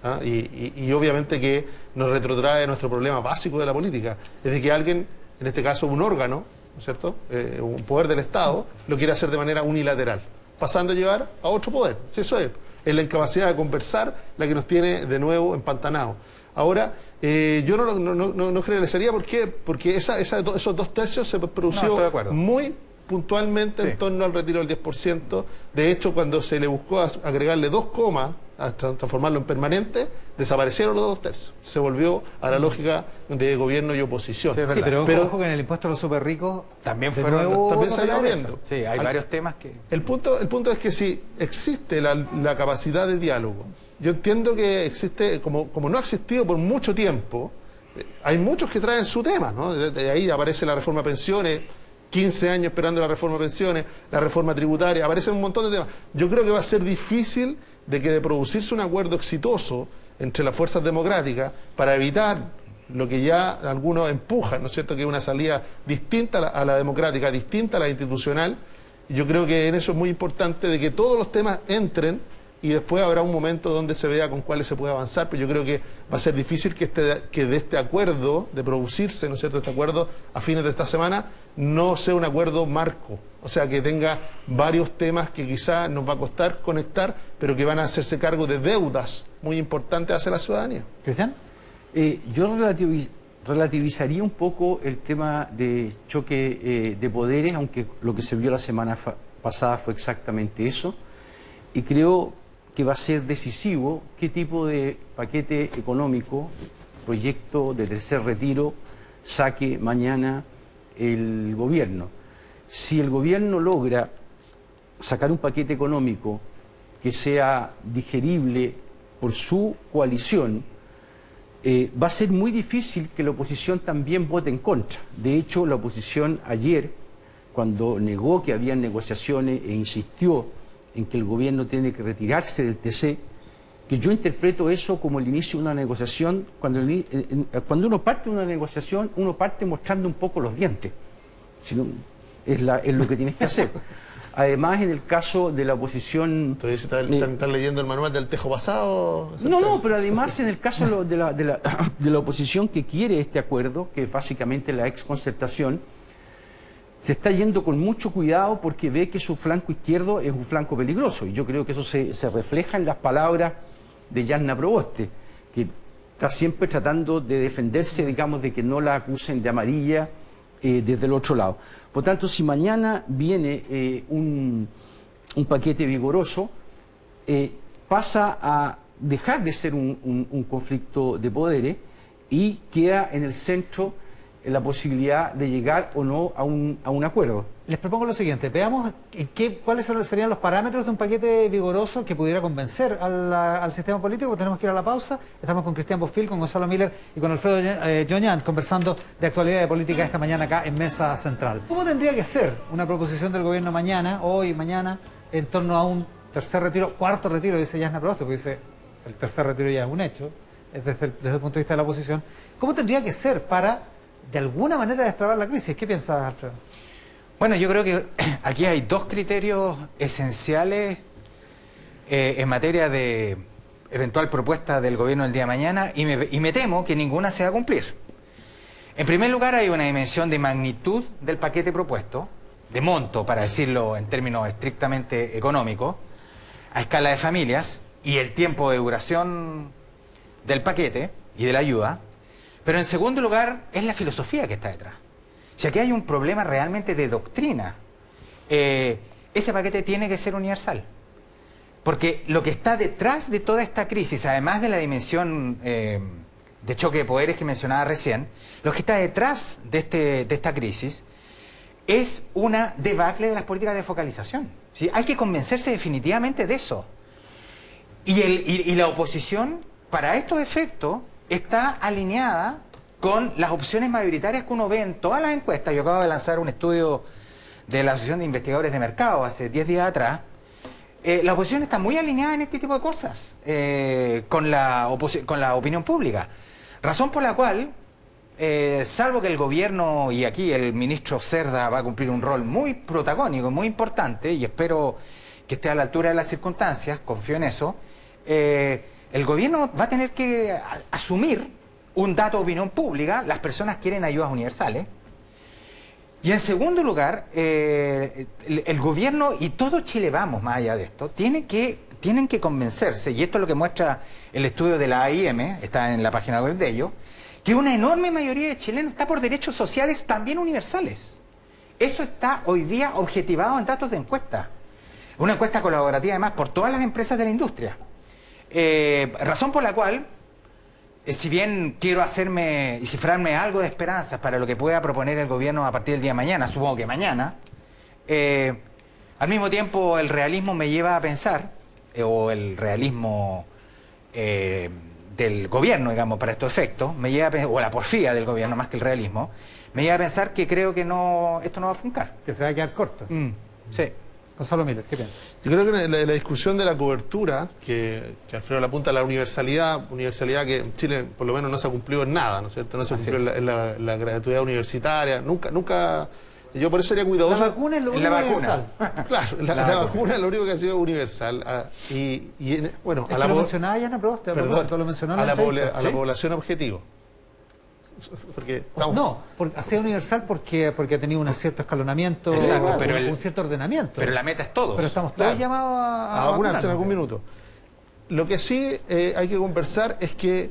¿Ah? Y, y, y obviamente que nos retrotrae nuestro problema básico de la política, es de que alguien, en este caso un órgano, ¿no es cierto?, eh, un poder del Estado, lo quiere hacer de manera unilateral, pasando a llevar a otro poder. Si eso es, es la incapacidad de conversar la que nos tiene de nuevo empantanados. Ahora, eh, yo no, no, no, no generalizaría por qué, porque esa, esa, esos dos tercios se produció no, muy puntualmente, sí, en torno al retiro del diez por ciento. De hecho, cuando se le buscó agregarle dos comas a transformarlo en permanente, desaparecieron los dos tercios. Se volvió a la lógica de gobierno y oposición. Sí, sí, pero, pero ojo que en el impuesto a los super ricos también fueron, nuevo, también salió abriendo. Sí, hay Al, varios temas que... El punto, el punto es que sí, existe la, la capacidad de diálogo. Yo entiendo que existe, como, como no ha existido por mucho tiempo, hay muchos que traen su tema, ¿no? De, de ahí aparece la reforma a pensiones, quince años esperando la reforma a pensiones, la reforma tributaria, aparecen un montón de temas. Yo creo que va a ser difícil de que de producirse un acuerdo exitoso entre las fuerzas democráticas para evitar lo que ya algunos empujan, ¿no es cierto?, que es una salida distinta a la, a la democrática, distinta a la institucional. Yo creo que en eso es muy importante de que todos los temas entren y después habrá un momento donde se vea con cuáles se puede avanzar, pero yo creo que va a ser difícil que, este, que de este acuerdo, de producirse, ¿no es cierto?, este acuerdo a fines de esta semana, no sea un acuerdo marco, o sea, que tenga varios temas que quizá nos va a costar conectar, pero que van a hacerse cargo de deudas muy importantes hacia la ciudadanía. ¿Cristian? Eh, yo relativiz relativizaría un poco el tema de choque eh, de poderes, aunque lo que se vio la semana pasada fue exactamente eso, y creo que va a ser decisivo qué tipo de paquete económico, proyecto de tercer retiro, saque mañana el gobierno. Si el gobierno logra sacar un paquete económico que sea digerible por su coalición, Eh, va a ser muy difícil que la oposición también vote en contra. De hecho, la oposición ayer, cuando negó que habían negociaciones e insistió en que el gobierno tiene que retirarse del T C, que yo interpreto eso como el inicio de una negociación. Cuando, el, eh, cuando uno parte de una negociación, uno parte mostrando un poco los dientes. Si no, es, la, es lo que tienes que hacer. Además, en el caso de la oposición... Entonces, ¿están, están, ¿están leyendo el manual del tejo pasado? No, no, pero además en el caso de la, de, la, de la oposición que quiere este acuerdo, que es básicamente la exconcertación, se está yendo con mucho cuidado porque ve que su flanco izquierdo es un flanco peligroso. Y yo creo que eso se, se refleja en las palabras de Yasna Provoste, que está siempre tratando de defenderse, digamos, de que no la acusen de amarilla, Eh, desde el otro lado. Por tanto, si mañana viene eh, un, un paquete vigoroso, eh, pasa a dejar de ser un, un, un conflicto de poderes y queda en el centro eh, la posibilidad de llegar o no a un, a un acuerdo. Les propongo lo siguiente, veamos qué, cuáles serían los parámetros de un paquete vigoroso que pudiera convencer al, al sistema político. Tenemos que ir a la pausa. Estamos con Cristián Bofill, con Gonzalo Miller y con Alfredo eh, Ñoñán conversando de actualidad de política esta mañana acá en Mesa Central. ¿Cómo tendría que ser una proposición del gobierno mañana, hoy, mañana, en torno a un tercer retiro, cuarto retiro, dice Yasna Provoste, porque dice el tercer retiro ya es un hecho, desde el, desde el punto de vista de la oposición? ¿Cómo tendría que ser para, de alguna manera, destrabar la crisis? ¿Qué piensas, Alfredo? Bueno, yo creo que aquí hay dos criterios esenciales eh, en materia de eventual propuesta del gobierno el día de mañana y me, y me temo que ninguna se va a cumplir. En primer lugar, hay una dimensión de magnitud del paquete propuesto, de monto, para decirlo en términos estrictamente económicos, a escala de familias y el tiempo de duración del paquete y de la ayuda. Pero en segundo lugar, es la filosofía que está detrás. Si aquí hay un problema realmente de doctrina, eh, ese paquete tiene que ser universal. Porque lo que está detrás de toda esta crisis, además de la dimensión eh, de choque de poderes que mencionaba recién, lo que está detrás de, este, de esta crisis es una debacle de las políticas de focalización. ¿Sí? Hay que convencerse definitivamente de eso. Y, el, y, y la oposición, para estos efectos, está alineada con las opciones mayoritarias que uno ve en todas las encuestas. Yo acabo de lanzar un estudio de la Asociación de Investigadores de Mercado hace diez días atrás. Eh, la oposición está muy alineada en este tipo de cosas, eh, con, la con la opinión pública. Razón por la cual, eh, salvo que el gobierno, y aquí el ministro Cerda va a cumplir un rol muy protagónico, muy importante, y espero que esté a la altura de las circunstancias, confío en eso, eh, el gobierno va a tener que asumir un dato de opinión pública: las personas quieren ayudas universales. Y en segundo lugar, eh, el, el gobierno y todo Chile, vamos más allá de esto, tiene que, tienen que convencerse, y esto es lo que muestra el estudio de la A I M, está en la página web de ellos, que una enorme mayoría de chilenos está por derechos sociales también universales. Eso está hoy día objetivado en datos de encuesta, una encuesta colaborativa además por todas las empresas de la industria. Eh, razón por la cual, si bien quiero hacerme y cifrarme algo de esperanzas para lo que pueda proponer el gobierno a partir del día de mañana, supongo que mañana, eh, al mismo tiempo el realismo me lleva a pensar, eh, o el realismo eh, del gobierno, digamos, para estos efectos, me lleva a pensar, o la porfía del gobierno más que el realismo, me lleva a pensar que creo que no, esto no va a funcionar. Que se va a quedar corto. Mm, sí. Gonzalo Miller, ¿qué piensas? Yo creo que la, la discusión de la cobertura, que, que Alfredo la apunta a la universalidad, universalidad que en Chile por lo menos no se ha cumplido en nada, ¿no es cierto? No se cumplió en la, en la, la gratuidad universitaria, nunca, nunca... Yo por eso sería cuidadoso. La vacuna es lo único universal. Claro, la, la, la vacuna es lo único que ha sido universal. A, y, y bueno, es a la lo mencionaba Yasna Provoste, lo mencionaba a la, poble, a la población objetivo. Porque estamos... No, porque ha sido universal porque, porque ha tenido un cierto escalonamiento. Exacto, un, pero un, el, un cierto ordenamiento. Pero la meta es todos. Pero estamos todos claro, llamados a, a, a vacunarse en algún minuto. Lo que sí eh, hay que conversar es que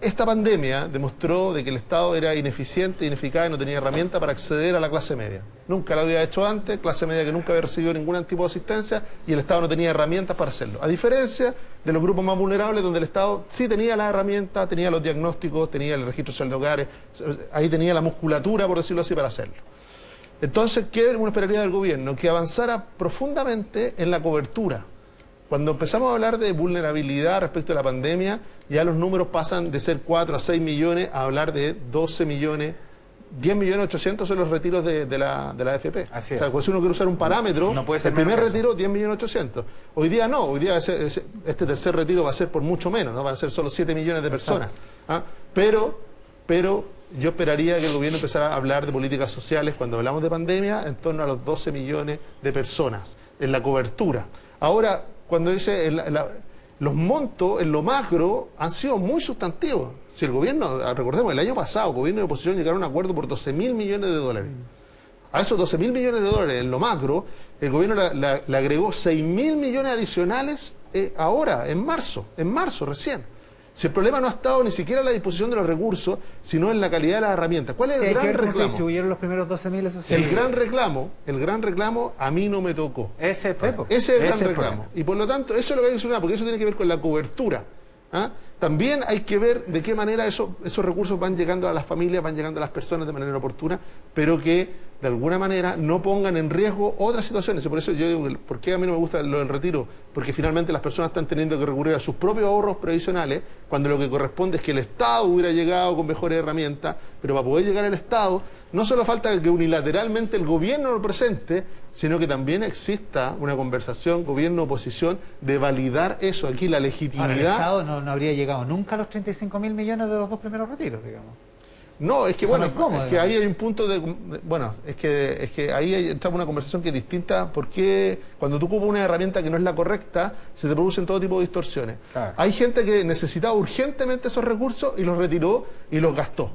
esta pandemia demostró de que el Estado era ineficiente, ineficaz y no tenía herramienta para acceder a la clase media. Nunca lo había hecho antes, clase media que nunca había recibido ningún tipo de asistencia y el Estado no tenía herramientas para hacerlo. A diferencia de los grupos más vulnerables donde el Estado sí tenía las herramientas, tenía los diagnósticos, tenía el registro social de hogares, ahí tenía la musculatura, por decirlo así, para hacerlo. Entonces, ¿qué uno esperaría del gobierno? Que avanzara profundamente en la cobertura. Cuando empezamos a hablar de vulnerabilidad respecto a la pandemia, ya los números pasan de ser cuatro a seis millones a hablar de doce millones, diez millones ochocientos son los retiros de, de, la, de la A F P. Así es. O sea, pues si uno quiere usar un parámetro, no puede ser el primer retiro diez millones ochocientos. Hoy día no, hoy día ese, ese, este tercer retiro va a ser por mucho menos, ¿no? Van a ser solo siete millones de personas. ¿Ah? Pero, pero yo esperaría que el gobierno empezara a hablar de políticas sociales cuando hablamos de pandemia en torno a los doce millones de personas en la cobertura. Ahora, cuando dice el, la, los montos en lo macro han sido muy sustantivos. Si el gobierno, recordemos, el año pasado, el gobierno de oposición llegaron a un acuerdo por doce mil millones de dólares. A esos doce mil millones de dólares en lo macro, el gobierno la, la, le agregó seis mil millones adicionales eh, ahora, en marzo, en marzo recién. Si el problema no ha estado ni siquiera en la disposición de los recursos, sino en la calidad de las herramientas. ¿Cuál es sí, el gran reclamo? Se distribuyeron los primeros doce mil, eso sí. El gran reclamo, el gran reclamo, a mí no me tocó. Ese es el, Ese es el Ese gran el reclamo. Y por lo tanto, eso es lo que hay que solucionar, porque eso tiene que ver con la cobertura. ¿Ah? También hay que ver de qué manera eso, esos recursos van llegando a las familias, van llegando a las personas de manera oportuna, pero que de alguna manera no pongan en riesgo otras situaciones. Y por eso yo digo, ¿por qué a mí no me gusta lo del retiro? Porque finalmente las personas están teniendo que recurrir a sus propios ahorros previsionales, cuando lo que corresponde es que el Estado hubiera llegado con mejores herramientas, pero para poder llegar al Estado no solo falta que unilateralmente el gobierno lo presente, sino que también exista una conversación gobierno-oposición de validar eso. Aquí la legitimidad... Ahora, el Estado no, no habría llegado nunca a los treinta y cinco mil millones de los dos primeros retiros, digamos. No, es que eso bueno, no es cómodo, es que ahí hay un punto de... Bueno, es que, es que ahí hay, entra una conversación que es distinta, porque cuando tú ocupas una herramienta que no es la correcta, se te producen todo tipo de distorsiones. Claro. Hay gente que necesitaba urgentemente esos recursos y los retiró y los gastó.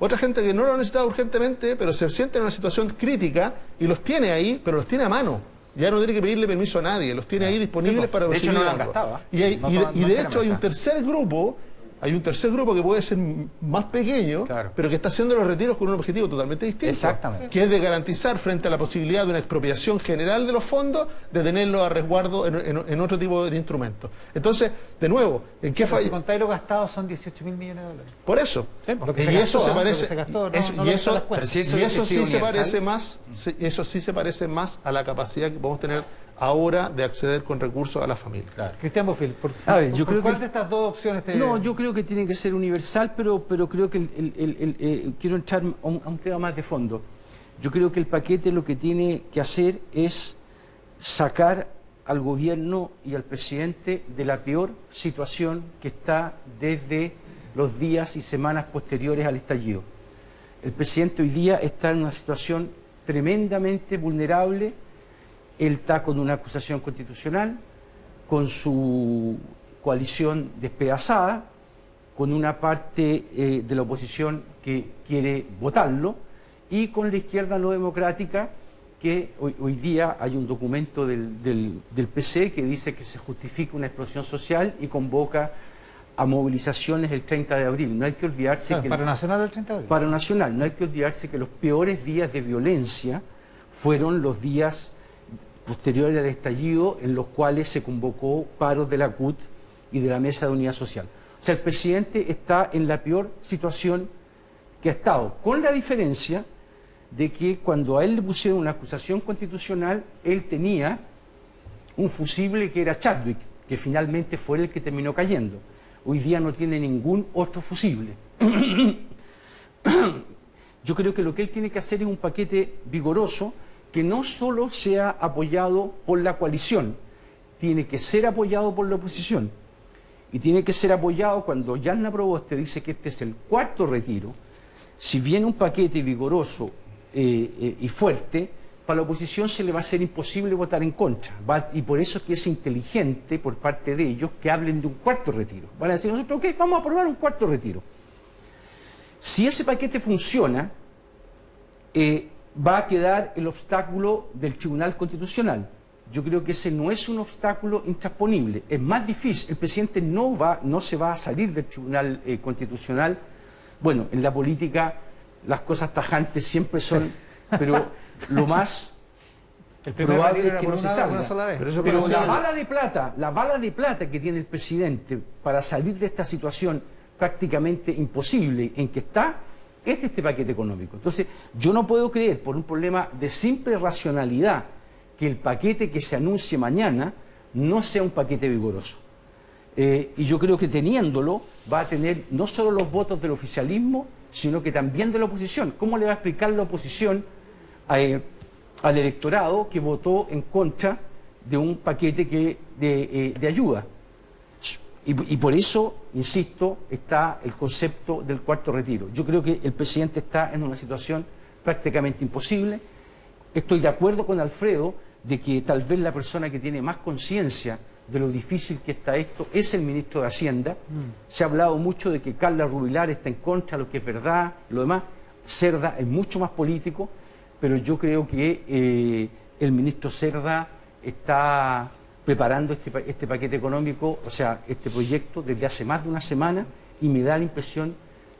Otra gente que no lo necesitaba urgentemente, pero se siente en una situación crítica y los tiene ahí, pero los tiene a mano. Ya no tiene que pedirle permiso a nadie, los tiene ahí disponibles sí, para... De hecho no lo han gastado. Y, hay, no, y, no, y de no hecho hay un tercer grupo... Hay un tercer grupo que puede ser más pequeño, claro, pero que está haciendo los retiros con un objetivo totalmente distinto. Exactamente. Que es de garantizar, frente a la posibilidad de una expropiación general de los fondos, de tenerlos a resguardo en, en, en otro tipo de instrumentos. Entonces, de nuevo, ¿en qué falla? Si contáis lo gastado son dieciocho mil millones de dólares. Por eso. Sí, lo que y eso se parece. Y eso sí se parece más, se, eso sí se parece más a la capacidad que podemos tener ahora de acceder con recursos a la familia. Claro. Cristián Bofill, ¿por, a ver, yo ¿por creo cuál que, de estas dos opciones te... No, yo creo que tiene que ser universal, pero, pero creo que el, el, el, el, eh, quiero entrar a un, a un tema más de fondo. Yo creo que el paquete lo que tiene que hacer es sacar al gobierno y al presidente de la peor situación que está desde los días y semanas posteriores al estallido. El presidente hoy día está en una situación tremendamente vulnerable. Él está con una acusación constitucional, con su coalición despedazada, con una parte eh, de la oposición que quiere votarlo y con la izquierda no democrática que hoy, hoy día hay un documento del, del, del P C que dice que se justifica una explosión social y convoca a movilizaciones el treinta de abril. No hay que olvidarse claro, que... Para el, Nacional del treinta de abril. Para Nacional. No hay que olvidarse que los peores días de violencia fueron los días... posterior al estallido, en los cuales se convocó paros de la C U T y de la Mesa de Unidad Social. O sea, el presidente está en la peor situación que ha estado, con la diferencia de que cuando a él le pusieron una acusación constitucional, él tenía un fusible que era Chadwick, que finalmente fue el que terminó cayendo. hoy día no tiene ningún otro fusible. Yo creo que lo que él tiene que hacer es un paquete vigoroso que no solo sea apoyado por la coalición, tiene que ser apoyado por la oposición. Y tiene que ser apoyado cuando Yasna Provoste dice que este es el cuarto retiro. Si viene un paquete vigoroso eh, eh, y fuerte, para la oposición se le va a ser imposible votar en contra. Va, y por eso es que es inteligente por parte de ellos que hablen de un cuarto retiro. Van a decir nosotros, ok, vamos a aprobar un cuarto retiro. Si ese paquete funciona, eh, va a quedar el obstáculo del Tribunal Constitucional. Yo creo que ese no es un obstáculo intrasponible, es más difícil. El presidente no, va, no se va a salir del Tribunal eh, Constitucional. Bueno, en la política las cosas tajantes siempre son, pero lo más probable es que no se salga. Pero la bala de plata, la bala de plata que tiene el presidente para salir de esta situación prácticamente imposible en que está, es este paquete económico. Entonces, yo no puedo creer, por un problema de simple racionalidad, que el paquete que se anuncie mañana no sea un paquete vigoroso. Eh, y yo creo que teniéndolo va a tener no solo los votos del oficialismo, sino que también de la oposición. ¿Cómo le va a explicar la oposición a, eh, al electorado que votó en contra de un paquete que, de, eh, de ayuda? Y, y por eso, insisto, está el concepto del cuarto retiro. Yo creo que el presidente está en una situación prácticamente imposible. Estoy de acuerdo con Alfredo de que tal vez la persona que tiene más conciencia de lo difícil que está esto es el ministro de Hacienda. Mm. Se ha hablado mucho de que Carla Rubilar está en contra, lo que es verdad, lo demás. Cerda es mucho más político, pero yo creo que eh, el ministro Cerda está preparando este, este paquete económico, o sea, este proyecto desde hace más de una semana, y me da la impresión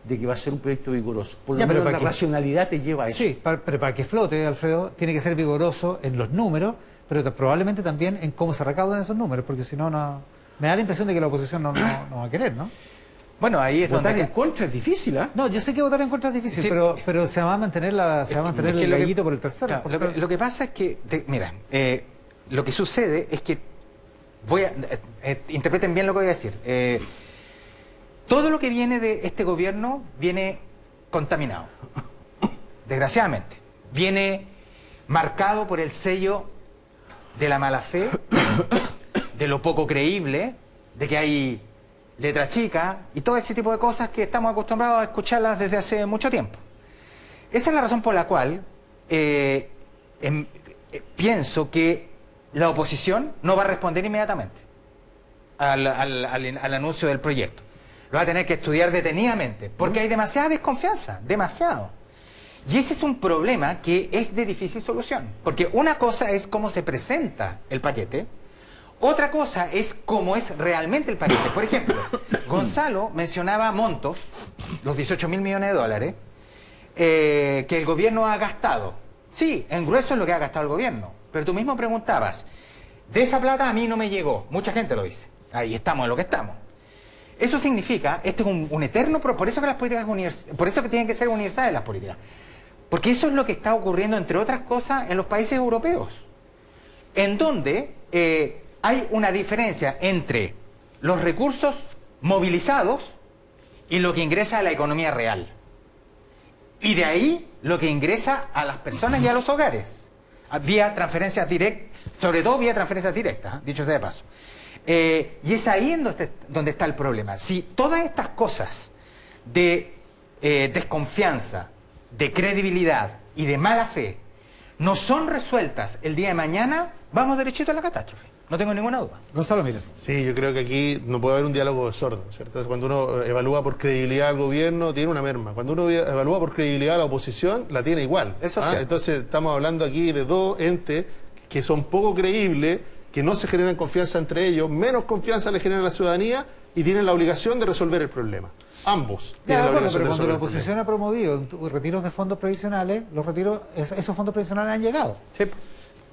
de que va a ser un proyecto vigoroso. Por lo menos la racionalidad te lleva a eso. Sí, para, pero para que flote, Alfredo, tiene que ser vigoroso en los números, pero probablemente también en cómo se recaudan esos números, porque si no, no... me da la impresión de que la oposición no, no, no va a querer, ¿no? Bueno, ahí es votar donde... Votar en contra es difícil, ¿ah? ¿eh? No, yo sé que votar en contra es difícil, sí, pero, pero se va a mantener, la, se va a mantener el gallito por el tercero. Claro, porque... lo, que, lo que pasa es que... Te, mira... Eh, Lo que sucede es que, voy a, eh, eh, interpreten bien lo que voy a decir, eh, todo lo que viene de este gobierno viene contaminado, desgraciadamente, viene marcado por el sello de la mala fe, de lo poco creíble, de que hay letra chica y todo ese tipo de cosas que estamos acostumbrados a escucharlas desde hace mucho tiempo. Esa es la razón por la cual eh, en, eh, pienso que la oposición no va a responder inmediatamente al, al, al, al anuncio del proyecto. Lo va a tener que estudiar detenidamente, porque hay demasiada desconfianza, demasiado. Y ese es un problema que es de difícil solución, porque una cosa es cómo se presenta el paquete, otra cosa es cómo es realmente el paquete. Por ejemplo, Gonzalo mencionaba montos, los dieciocho mil millones de dólares, eh, que el gobierno ha gastado. Sí, en grueso es lo que ha gastado el gobierno. Pero tú mismo preguntabas, de esa plata a mí no me llegó. Mucha gente lo dice. Ahí estamos en lo que estamos. Eso significa, esto es un, un eterno... Por eso que las políticas univers, por eso que tienen que ser universales las políticas. Porque eso es lo que está ocurriendo, entre otras cosas, en los países europeos. En donde eh, hay una diferencia entre los recursos movilizados y lo que ingresa a la economía real. Y de ahí lo que ingresa a las personas y a los hogares. Vía transferencias directas, sobre todo vía transferencias directas, ¿eh? Dicho sea de paso. Eh, y es ahí en donde, donde está el problema. Si todas estas cosas de eh, desconfianza, de credibilidad y de mala fe no son resueltas el día de mañana, vamos derechito a la catástrofe. No tengo ninguna duda. Gonzalo, mira. Sí, yo creo que aquí no puede haber un diálogo de sordo, ¿cierto? Cuando uno evalúa por credibilidad al gobierno, tiene una merma. Cuando uno evalúa por credibilidad a la oposición, la tiene igual. Eso sí. ¿Ah? Entonces, estamos hablando aquí de dos entes que son poco creíbles, que no se generan confianza entre ellos, menos confianza le generan a la ciudadanía y tienen la obligación de resolver el problema. Ambos. Ya, bueno, pero cuando la oposición ha promovido retiros de fondos previsionales, los retiros, esos fondos previsionales han llegado. Sí.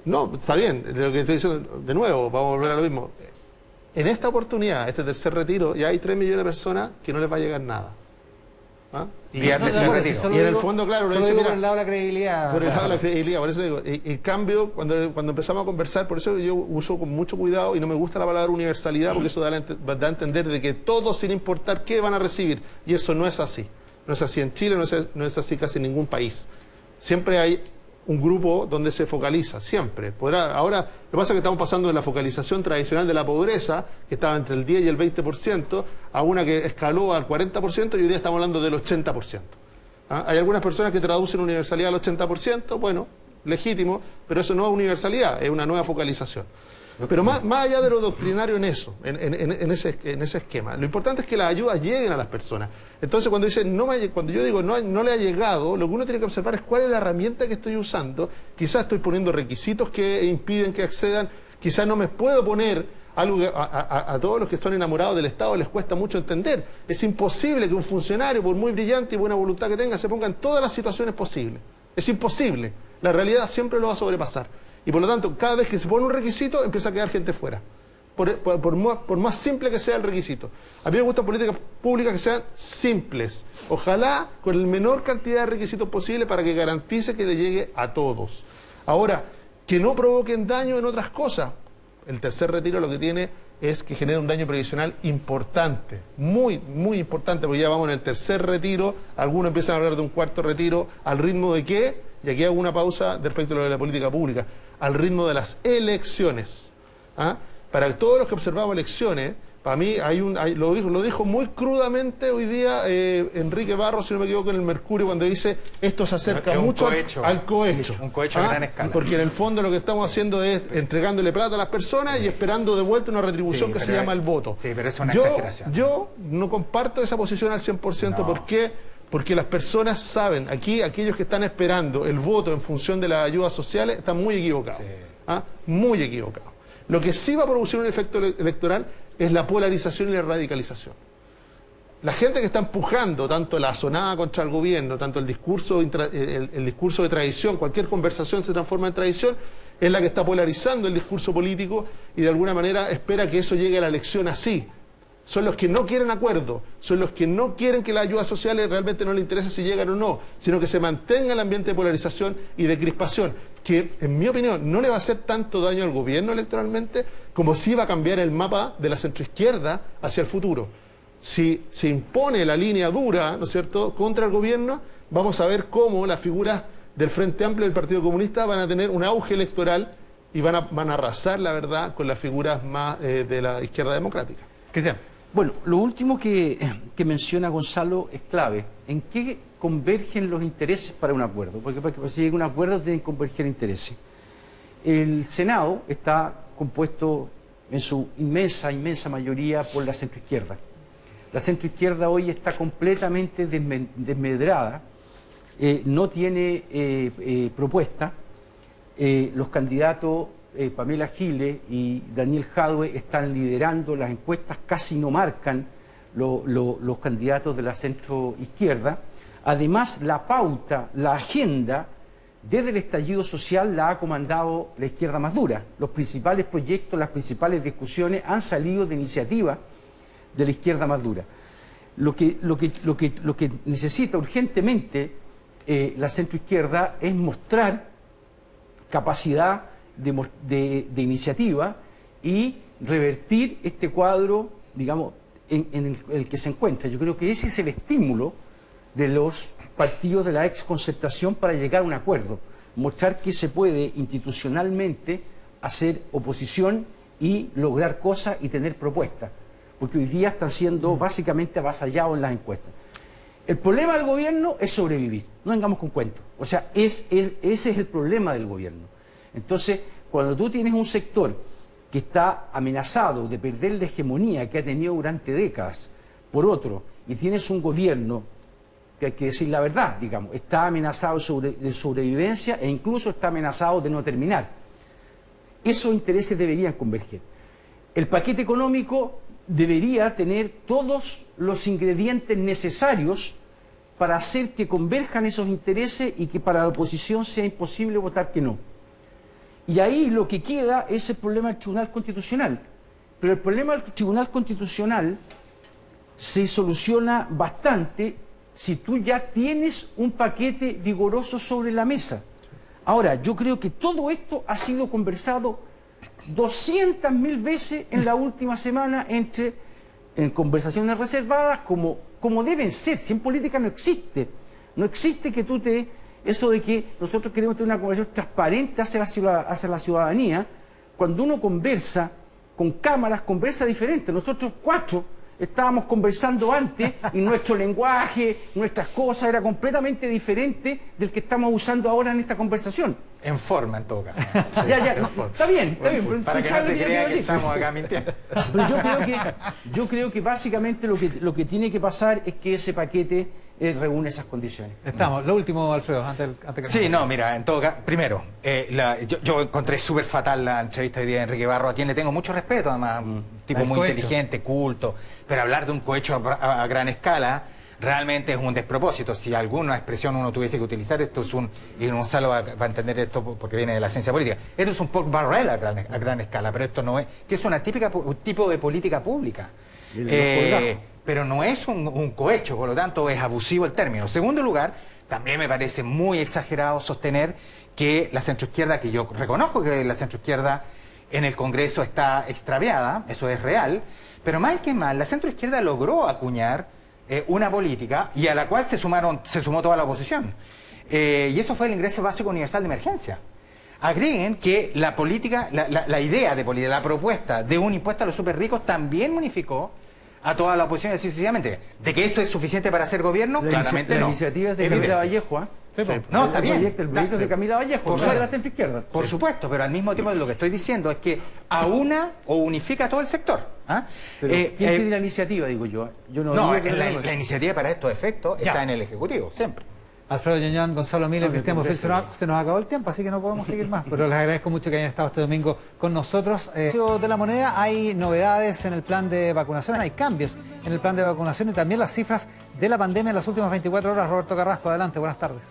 No, está bien, lo que estoy diciendo, de nuevo, vamos a volver a lo mismo. En esta oportunidad, este tercer retiro, ya hay tres millones de personas que no les va a llegar nada. ¿Ah? Y, y, antes no, no, se si y en el fondo, claro, lo dice, mira, por el lado de la credibilidad. Por el lado de la credibilidad, por eso digo. En cambio, cuando, cuando empezamos a conversar, por eso yo uso con mucho cuidado y no me gusta la palabra universalidad, porque eso da, la, da a entender de que todos, sin importar qué, van a recibir. Y eso no es así. No es así en Chile, no es, no es así casi en ningún país. Siempre hay un grupo donde se focaliza, siempre. Podrá, ahora, lo que pasa es que estamos pasando de la focalización tradicional de la pobreza, que estaba entre el diez y el veinte por ciento, a una que escaló al cuarenta por ciento y hoy día estamos hablando del ochenta por ciento. ¿Ah? Hay algunas personas que traducen universalidad al ochenta por ciento, bueno, legítimo, pero eso no es universalidad, es una nueva focalización. Pero más, más allá de lo doctrinario en eso, en, en, en, ese, en ese esquema, lo importante es que las ayudas lleguen a las personas. Entonces, cuando dicen, no me, cuando yo digo no, no le ha llegado, lo que uno tiene que observar es cuál es la herramienta que estoy usando. Quizás estoy poniendo requisitos que impiden que accedan, quizás no me puedo poner algo que a, a, a todos los que son enamorados del Estado les cuesta mucho entender. Es imposible que un funcionario, por muy brillante y buena voluntad que tenga, se ponga en todas las situaciones posibles. Es imposible. La realidad siempre lo va a sobrepasar. Y por lo tanto, cada vez que se pone un requisito, empieza a quedar gente fuera. Por, por, por, más, por más simple que sea el requisito. A mí me gustan políticas públicas que sean simples. Ojalá con la menor cantidad de requisitos posible para que garantice que le llegue a todos. Ahora, que no provoquen daño en otras cosas. El tercer retiro lo que tiene es que genera un daño previsional importante. Muy, muy importante, porque ya vamos en el tercer retiro. Algunos empiezan a hablar de un cuarto retiro. ¿Al ritmo de qué? Y aquí hago una pausa respecto a lo de la política pública. Al ritmo de las elecciones. ¿Ah? Para todos los que observamos elecciones, para mí hay un hay, lo, dijo, lo dijo muy crudamente hoy día eh, Enrique Barros, si no me equivoco, en el Mercurio, cuando dice esto se acerca mucho cohecho, al cohecho. Un cohecho ¿Ah? a gran escala. Porque en el fondo lo que estamos haciendo es entregándole plata a las personas sí. y esperando de vuelta una retribución sí, que se hay, llama el voto. Sí, pero es una yo, exageración. Yo no comparto esa posición al cien por ciento no. porque... Porque las personas saben, aquí aquellos que están esperando el voto en función de las ayudas sociales están muy equivocados. Sí. ¿Ah? Muy equivocados. Lo que sí va a producir un efecto electoral es la polarización y la radicalización. La gente que está empujando tanto la azonada contra el gobierno, tanto el discurso, el, el discurso de traición, cualquier conversación se transforma en traición, es la que está polarizando el discurso político y de alguna manera espera que eso llegue a la elección así. Son los que no quieren acuerdo, son los que no quieren que las ayudas sociales realmente no les interese si llegan o no, sino que se mantenga el ambiente de polarización y de crispación, que en mi opinión no le va a hacer tanto daño al gobierno electoralmente como si va a cambiar el mapa de la centroizquierda hacia el futuro. Si se impone la línea dura, ¿no es cierto?, contra el gobierno, vamos a ver cómo las figuras del Frente Amplio del Partido Comunista van a tener un auge electoral y van a, van a arrasar, la verdad, con las figuras más eh, de la izquierda democrática. Cristian. Bueno, lo último que, que menciona Gonzalo es clave. ¿En qué convergen los intereses para un acuerdo? Porque para que se llegue a un acuerdo tienen que converger intereses. El Senado está compuesto en su inmensa, inmensa mayoría por la centroizquierda. La centroizquierda hoy está completamente desme desmedrada, eh, no tiene eh, eh, propuesta. Eh, los candidatos... Eh, Pamela Jiles y Daniel Jadwe están liderando las encuestas, casi no marcan lo, lo, los candidatos de la centroizquierda. Además, la pauta, la agenda, desde el estallido social la ha comandado la izquierda más dura. Los principales proyectos, las principales discusiones han salido de iniciativas de la izquierda más dura. Lo que, lo que, lo que, lo que necesita urgentemente eh, la centroizquierda es mostrar capacidad De, de, de iniciativa y revertir este cuadro, digamos, en, en, el, en el que se encuentra. Yo creo que ese es el estímulo de los partidos de la exconcertación para llegar a un acuerdo, mostrar que se puede institucionalmente hacer oposición y lograr cosas y tener propuestas, porque hoy día están siendo básicamente avasallados en las encuestas. El problema del gobierno es sobrevivir, no vengamos con cuentos, o sea, es, es, ese es el problema del gobierno. Entonces, cuando tú tienes un sector que está amenazado de perder la hegemonía que ha tenido durante décadas por otro, y tienes un gobierno que, hay que decir la verdad, digamos, está amenazado sobre, de sobrevivencia e incluso está amenazado de no terminar. Esos intereses deberían converger. El paquete económico debería tener todos los ingredientes necesarios para hacer que converjan esos intereses y que para la oposición sea imposible votar que no. Y ahí lo que queda es el problema del Tribunal Constitucional. Pero el problema del Tribunal Constitucional se soluciona bastante si tú ya tienes un paquete vigoroso sobre la mesa. Ahora, yo creo que todo esto ha sido conversado doscientas mil veces en la última semana entre en conversaciones reservadas, como, como deben ser. Si en política no existe, no existe que tú te... Eso de que nosotros queremos tener una conversación transparente hacia la, hacia la ciudadanía, cuando uno conversa con cámaras, conversa diferente. Nosotros cuatro estábamos conversando antes y nuestro lenguaje, nuestras cosas, era completamente diferente del que estamos usando ahora en esta conversación. En forma, en todo caso. Sí, ya, ya, no, está bien, está bueno, bien. Pero para que no se crea que estamos acá mintiendo. Pero yo creo que, yo creo que básicamente lo que, lo que tiene que pasar es que ese paquete eh, reúne esas condiciones. Estamos. Lo último, Alfredo, antes, el, antes que... Sí, no, mira, en todo caso, primero, eh, la, yo, yo encontré súper fatal la entrevista hoy día de Enrique Barros, a quien le tengo mucho respeto, además, mm. tipo muy cohecho. inteligente, culto, pero hablar de un cohecho a, a, a gran escala... Realmente es un despropósito. Si alguna expresión uno tuviese que utilizar, esto es un... Y Gonzalo va a entender esto porque viene de la ciencia política. Esto es un pork barrel a gran, a gran escala, pero esto no es... Que es una típica, un tipo de política pública. Eh, pero no es un, un cohecho, por lo tanto es abusivo el término. En segundo lugar, también me parece muy exagerado sostener que la centroizquierda, que yo reconozco que la centroizquierda en el Congreso está extraviada, eso es real, pero mal que mal, la centroizquierda logró acuñar una política y a la cual se sumaron se sumó toda la oposición. Eh, y eso fue el ingreso básico universal de emergencia. Agreguen que la política, la, la, la idea de política, la propuesta de un impuesto a los superricos también unificó a toda la oposición, así sencillamente. ¿De que eso es suficiente para hacer gobierno? La Claramente la no. iniciativa es de Camila Vallejo, ¿eh? Sí, sí, no, está bien. Proyecto, el proyecto sí. de Camila Vallejo, por, su... de la centroizquierda. por sí. supuesto, pero al mismo tiempo lo que estoy diciendo es que aúna o unifica a todo el sector. ¿Ah? Pero, eh, ¿Quién eh, tiene la iniciativa, digo yo? yo no, no digo la, la, la iniciativa para estos efectos ya. está en el Ejecutivo, siempre. Alfredo Ñoñán, Gonzalo Miller, no, Cristián Bofill, se, se nos acabó el tiempo, así que no podemos seguir más. Pero les agradezco mucho que hayan estado este domingo con nosotros. Eh, de la moneda, hay novedades en el plan de vacunación, hay cambios en el plan de vacunación y también las cifras de la pandemia en las últimas veinticuatro horas. Roberto Carrasco, adelante, buenas tardes.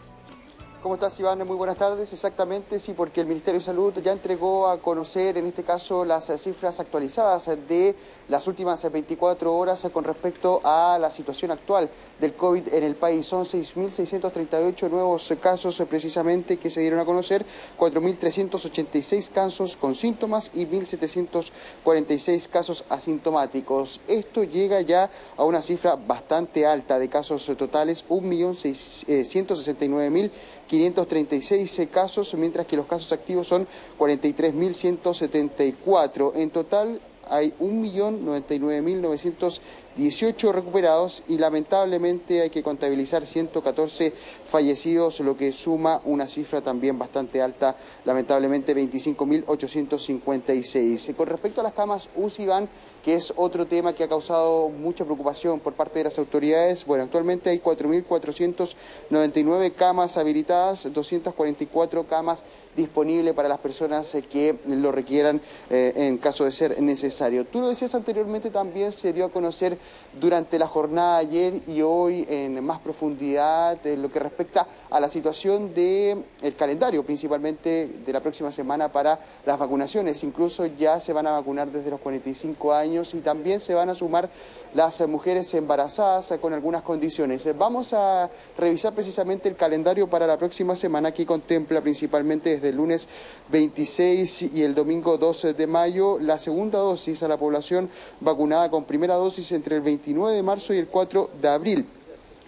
¿Cómo estás, Iván? Muy buenas tardes. Exactamente, sí, porque el Ministerio de Salud ya entregó a conocer, en este caso, las cifras actualizadas de las últimas veinticuatro horas con respecto a la situación actual del COVID en el país. Son seis mil seiscientos treinta y ocho nuevos casos, precisamente, que se dieron a conocer, cuatro mil trescientos ochenta y seis casos con síntomas y mil setecientos cuarenta y seis casos asintomáticos. Esto llega ya a una cifra bastante alta de casos totales, un millón ciento sesenta y nueve mil. quinientos treinta y seis casos, mientras que los casos activos son cuarenta y tres mil ciento setenta y cuatro. En total hay un millón noventa y nueve mil novecientos dieciocho recuperados y lamentablemente hay que contabilizar ciento catorce fallecidos, lo que suma una cifra también bastante alta, lamentablemente veinticinco mil ochocientos cincuenta y seis. Con respecto a las camas U C I, van, que es otro tema que ha causado mucha preocupación por parte de las autoridades. Bueno, actualmente hay cuatro mil cuatrocientas noventa y nueve camas habilitadas, doscientas cuarenta y cuatro camas disponibles para las personas que lo requieran eh, en caso de ser necesario. Tú lo decías anteriormente, también se dio a conocer durante la jornada ayer y hoy en más profundidad en lo que respecta a la situación del del calendario, principalmente de la próxima semana para las vacunaciones. Incluso ya se van a vacunar desde los cuarenta y cinco años. Y también se van a sumar las mujeres embarazadas con algunas condiciones. Vamos a revisar precisamente el calendario para la próxima semana, que contempla principalmente desde el lunes veintiséis y el domingo doce de mayo la segunda dosis a la población vacunada con primera dosis entre el veintinueve de marzo y el cuatro de abril.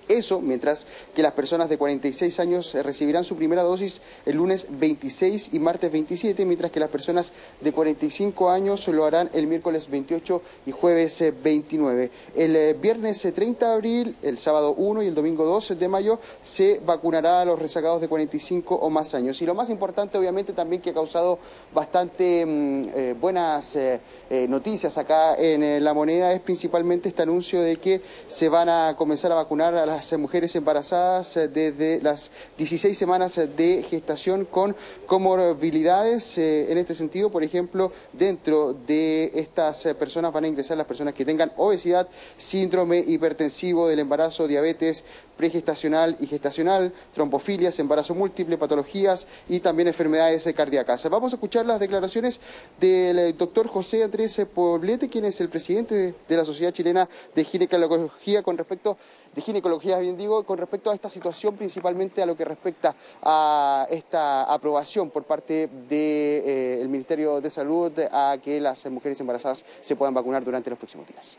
Eso, mientras que las personas de cuarenta y seis años recibirán su primera dosis el lunes veintiséis y martes veintisiete, mientras que las personas de cuarenta y cinco años lo harán el miércoles veintiocho y jueves veintinueve. El viernes treinta de abril, el sábado uno y el domingo doce de mayo se vacunará a los rezagados de cuarenta y cinco o más años. Y lo más importante, obviamente, también que ha causado bastante eh, buenas eh, eh, noticias acá en eh, La Moneda, es principalmente este anuncio de que se van a comenzar a vacunar a las las mujeres embarazadas desde las dieciséis semanas de gestación con comorbilidades. En este sentido, por ejemplo, dentro de estas personas van a ingresar las personas que tengan obesidad, síndrome hipertensivo del embarazo, diabetes pregestacional y gestacional, trombofilias, embarazo múltiple, patologías y también enfermedades cardíacas. Vamos a escuchar las declaraciones del doctor José Andrés Poblete, quien es el presidente de la Sociedad Chilena de Ginecología con respecto de ginecología. ideologías, bien digo, con respecto a esta situación, principalmente a lo que respecta a esta aprobación por parte del de, eh, Ministerio de Salud a que las mujeres embarazadas se puedan vacunar durante los próximos días.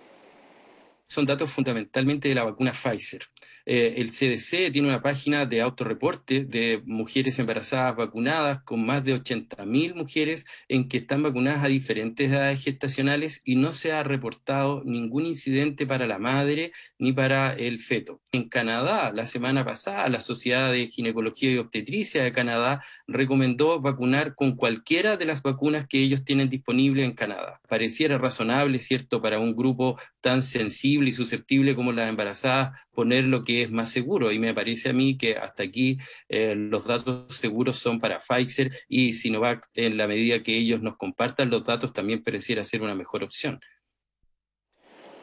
Son datos fundamentalmente de la vacuna Pfizer. Eh, el C D C tiene una página de autorreporte de mujeres embarazadas vacunadas con más de ochenta mil mujeres en que están vacunadas a diferentes edades gestacionales y no se ha reportado ningún incidente para la madre ni para el feto. En Canadá, la semana pasada, la Sociedad de Ginecología y Obstetricia de Canadá recomendó vacunar con cualquiera de las vacunas que ellos tienen disponible en Canadá. Pareciera razonable, ¿cierto?, para un grupo tan sensible y susceptible como las embarazadas poner lo que que es más seguro, y me parece a mí que hasta aquí eh, los datos seguros son para Pfizer y Sinovac. En la medida que ellos nos compartan los datos también pareciera ser una mejor opción.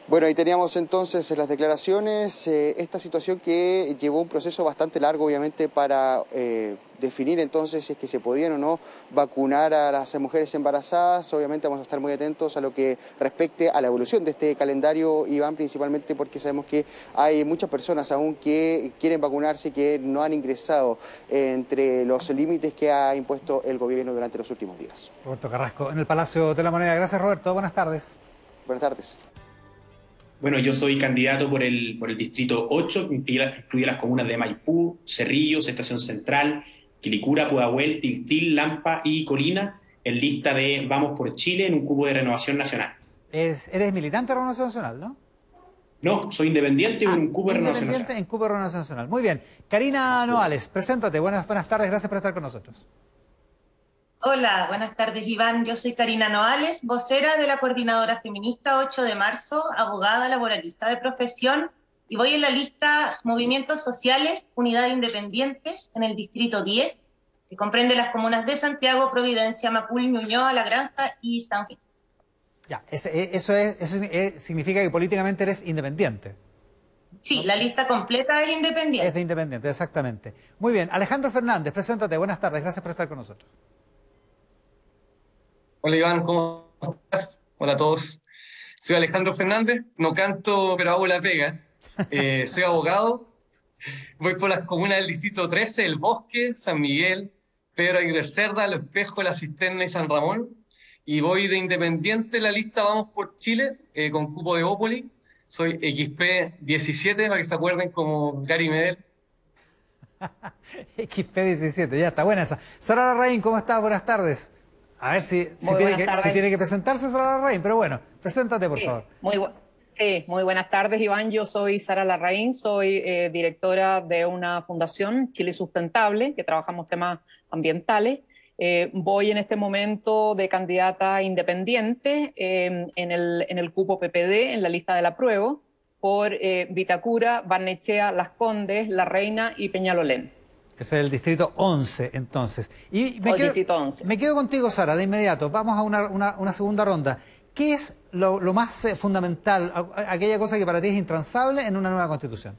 Bueno, ahí teníamos entonces las declaraciones, eh, esta situación que llevó un proceso bastante largo, obviamente, para eh, definir entonces si es que se podían o no vacunar a las mujeres embarazadas. Obviamente vamos a estar muy atentos a lo que respecte a la evolución de este calendario, Iván, principalmente porque sabemos que hay muchas personas aún que quieren vacunarse y que no han ingresado entre los límites que ha impuesto el gobierno durante los últimos días. Roberto Carrasco, en el Palacio de la Moneda. Gracias, Roberto. Buenas tardes. Buenas tardes. Bueno, yo soy candidato por el, por el Distrito ocho, que incluye las comunas de Maipú, Cerrillos, Estación Central, Quilicura, Pudahuel, Tiltil, Lampa y Colina, en lista de Vamos por Chile, en un cupo de Renovación Nacional. Es, ¿Eres militante de Renovación Nacional, no? No, soy independiente ah, en un cupo de Renovación Nacional. Independiente en cupo de Renovación Nacional. Muy bien. Karina Nohales, preséntate. Buenas, buenas tardes, gracias por estar con nosotros. Hola, buenas tardes, Iván. Yo soy Karina Nohales, vocera de la Coordinadora Feminista ocho de marzo, abogada laboralista de profesión, y voy en la lista Movimientos Sociales, Unidad de Independientes, en el Distrito diez, que comprende las comunas de Santiago, Providencia, Macul, Ñuñoa, La Granja y San Juan. Ya, eso, es, eso significa que políticamente eres independiente. Sí, la lista completa es independiente. Es de independiente, exactamente. Muy bien, Alejandro Fernández, preséntate. Buenas tardes, gracias por estar con nosotros. Hola Iván, ¿cómo estás? Hola a todos. Soy Alejandro Fernández, no canto pero hago la pega. Eh, soy abogado, voy por las comunas del Distrito trece, El Bosque, San Miguel, Pedro Aguirre Cerda, Los Espejos, La Cisterna y San Ramón. Y voy de independiente en la lista Vamos por Chile, eh, con cupo de Bópoli. Soy X P diecisiete, para que se acuerden como Gary Medel. X P diecisiete, ya está buena esa. Sara Larraín, ¿cómo estás? Buenas tardes. A ver si, si, tiene que, si tiene que presentarse Sara Larraín, pero bueno, preséntate por sí, favor. Muy, bu sí, muy buenas tardes, Iván. Yo soy Sara Larraín, soy eh, directora de una fundación, Chile Sustentable, que trabajamos temas ambientales. Eh, voy en este momento de candidata independiente eh, en, el, en el cupo P P D, en la lista del apruebo, por eh, Vitacura, Barnechea, Las Condes, La Reina y Peñalolén. Es el distrito once, entonces. Y me, quedo, once. me quedo contigo, Sara, de inmediato. Vamos a una, una, una segunda ronda. ¿Qué es lo, lo más eh, fundamental, a, a, aquella cosa que para ti es intransable en una nueva constitución?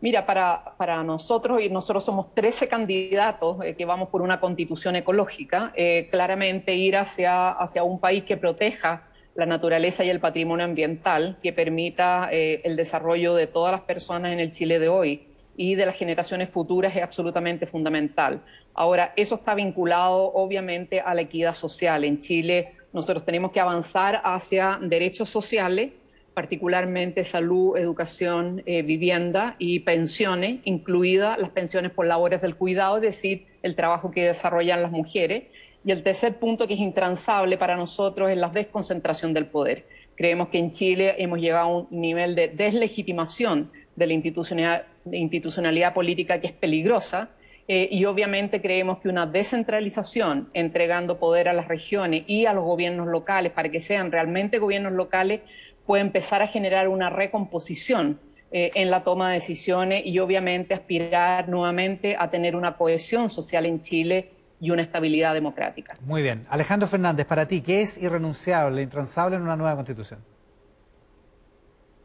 Mira, para, para nosotros, y nosotros somos trece candidatos eh, que vamos por una constitución ecológica, eh, claramente ir hacia, hacia un país que proteja la naturaleza y el patrimonio ambiental, que permita eh, el desarrollo de todas las personas en el Chile de hoy y de las generaciones futuras es absolutamente fundamental. Ahora, eso está vinculado obviamente a la equidad social. En Chile nosotros tenemos que avanzar hacia derechos sociales, particularmente salud, educación, eh, vivienda y pensiones, incluidas las pensiones por labores del cuidado, es decir, el trabajo que desarrollan las mujeres. Y el tercer punto que es intransable para nosotros es la desconcentración del poder. Creemos que en Chile hemos llegado a un nivel de deslegitimación de la institucionalidad, de institucionalidad política que es peligrosa eh, y obviamente creemos que una descentralización entregando poder a las regiones y a los gobiernos locales para que sean realmente gobiernos locales puede empezar a generar una recomposición eh, en la toma de decisiones y obviamente aspirar nuevamente a tener una cohesión social en Chile y una estabilidad democrática. Muy bien. Alejandro Fernández, para ti, ¿qué es irrenunciable, intransable en una nueva constitución?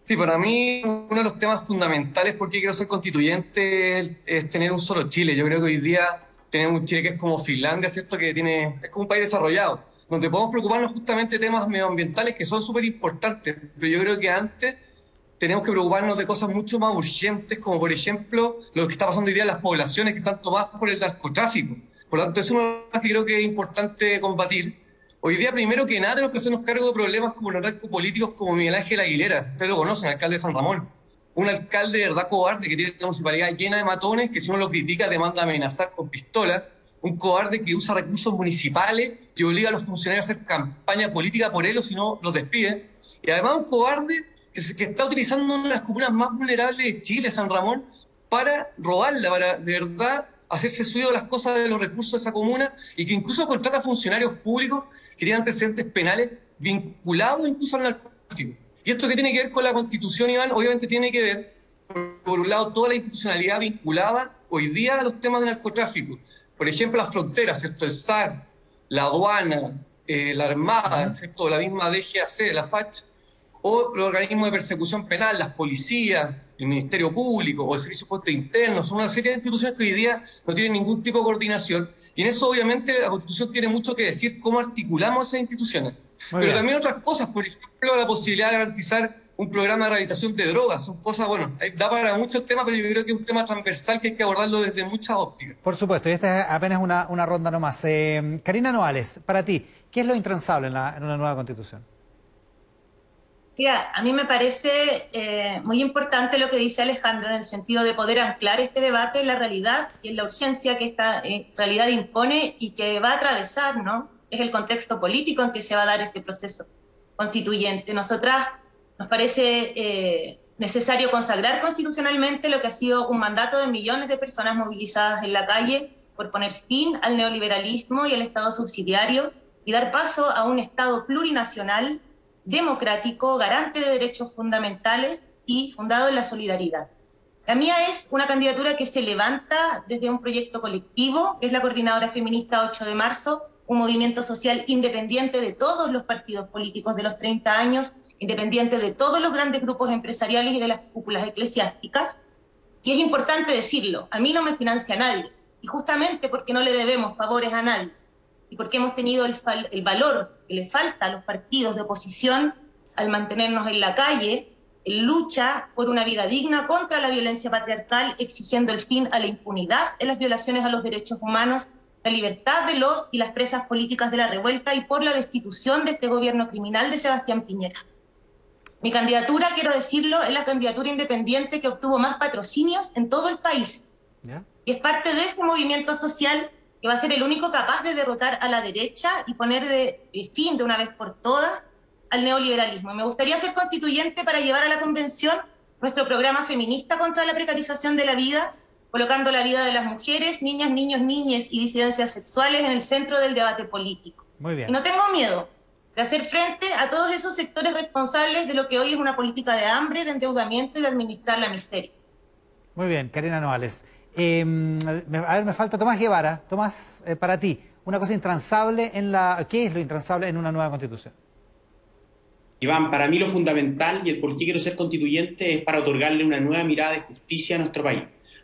Sí, para mí uno de los temas fundamentales porque quiero ser constituyente es, es tener un solo Chile. Yo creo que hoy día tenemos un Chile que es como Finlandia, ¿cierto? Que tiene, es como un país desarrollado, donde podemos preocuparnos justamente de temas medioambientales que son súper importantes. Pero yo creo que antes tenemos que preocuparnos de cosas mucho más urgentes, como por ejemplo lo que está pasando hoy día en las poblaciones que están tomadas por el narcotráfico. Por lo tanto, es una cosa que creo que es importante combatir. Hoy día, primero que nada, tenemos que hacernos cargo de problemas como los narcopolíticos como Miguel Ángel Aguilera. Ustedes lo conocen, alcalde de San Ramón. Un alcalde de verdad cobarde que tiene la municipalidad llena de matones, que si uno lo critica demanda amenazar con pistola. Un cobarde que usa recursos municipales y obliga a los funcionarios a hacer campaña política por él o si no los despide. Y además un cobarde que, se, que está utilizando una de las comunas más vulnerables de Chile, San Ramón, para robarla, para de verdad hacerse suyo de las cosas, de los recursos de esa comuna, y que incluso contrata funcionarios públicos que tienen antecedentes penales vinculados incluso al narcotráfico. Y esto que tiene que ver con la Constitución, Iván, obviamente tiene que ver, por un lado, toda la institucionalidad vinculada hoy día a los temas de narcotráfico. Por ejemplo, las fronteras, ¿cierto? El S A R, la aduana, eh, la Armada, ¿cierto? La misma D G A C, la F A C H, o los organismos de persecución penal, las policías, el Ministerio Público o el Servicio Puesto Interno. Son una serie de instituciones que hoy día no tienen ningún tipo de coordinación. Y en eso, obviamente, la Constitución tiene mucho que decir cómo articulamos esas instituciones. Muy Pero bien. También otras cosas, por ejemplo, la posibilidad de garantizar un programa de rehabilitación de drogas. Son cosas, bueno, da para mucho el tema, pero yo creo que es un tema transversal que hay que abordarlo desde muchas ópticas. Por supuesto, y esta es apenas una, una ronda nomás. Eh, Karina Nohales, para ti, ¿qué es lo intransable en, la, en una nueva Constitución? Mira, a mí me parece eh, muy importante lo que dice Alejandro en el sentido de poder anclar este debate en la realidad y en la urgencia que esta eh, realidad impone y que va a atravesar, ¿no? Es el contexto político en que se va a dar este proceso constituyente. Nosotras nos parece eh, necesario consagrar constitucionalmente lo que ha sido un mandato de millones de personas movilizadas en la calle por poner fin al neoliberalismo y al Estado subsidiario y dar paso a un Estado plurinacional, democrático, garante de derechos fundamentales y fundado en la solidaridad. La mía es una candidatura que se levanta desde un proyecto colectivo, que es la Coordinadora Feminista ocho de marzo, un movimiento social independiente de todos los partidos políticos de los treinta años, independiente de todos los grandes grupos empresariales y de las cúpulas eclesiásticas. Y es importante decirlo, a mí no me financia nadie, y justamente porque no le debemos favores a nadie, y porque hemos tenido el, el valor que le falta a los partidos de oposición al mantenernos en la calle, en lucha por una vida digna contra la violencia patriarcal, exigiendo el fin a la impunidad en las violaciones a los derechos humanos, la libertad de los y las presas políticas de la revuelta y por la destitución de este gobierno criminal de Sebastián Piñera. Mi candidatura, quiero decirlo, es la candidatura independiente que obtuvo más patrocinios en todo el país. ¿Sí? Y es parte de este movimiento social que va a ser el único capaz de derrotar a la derecha y poner de, de fin de una vez por todas al neoliberalismo. Y me gustaría ser constituyente para llevar a la Convención nuestro programa feminista contra la precarización de la vida, colocando la vida de las mujeres, niñas, niños, niñas y disidencias sexuales en el centro del debate político. Muy bien. Y no tengo miedo de hacer frente a todos esos sectores responsables de lo que hoy es una política de hambre, de endeudamiento y de administrar la miseria. Muy bien, Karina Nohales. Eh, a ver, me falta Tomás Guevara. Tomás, eh, para ti, una cosa intransable en la... ¿Qué es lo intransable en una nueva Constitución? Iván, para mí lo fundamental y el por qué quiero ser constituyente es para otorgarle una nueva mirada de justicia a nuestro país.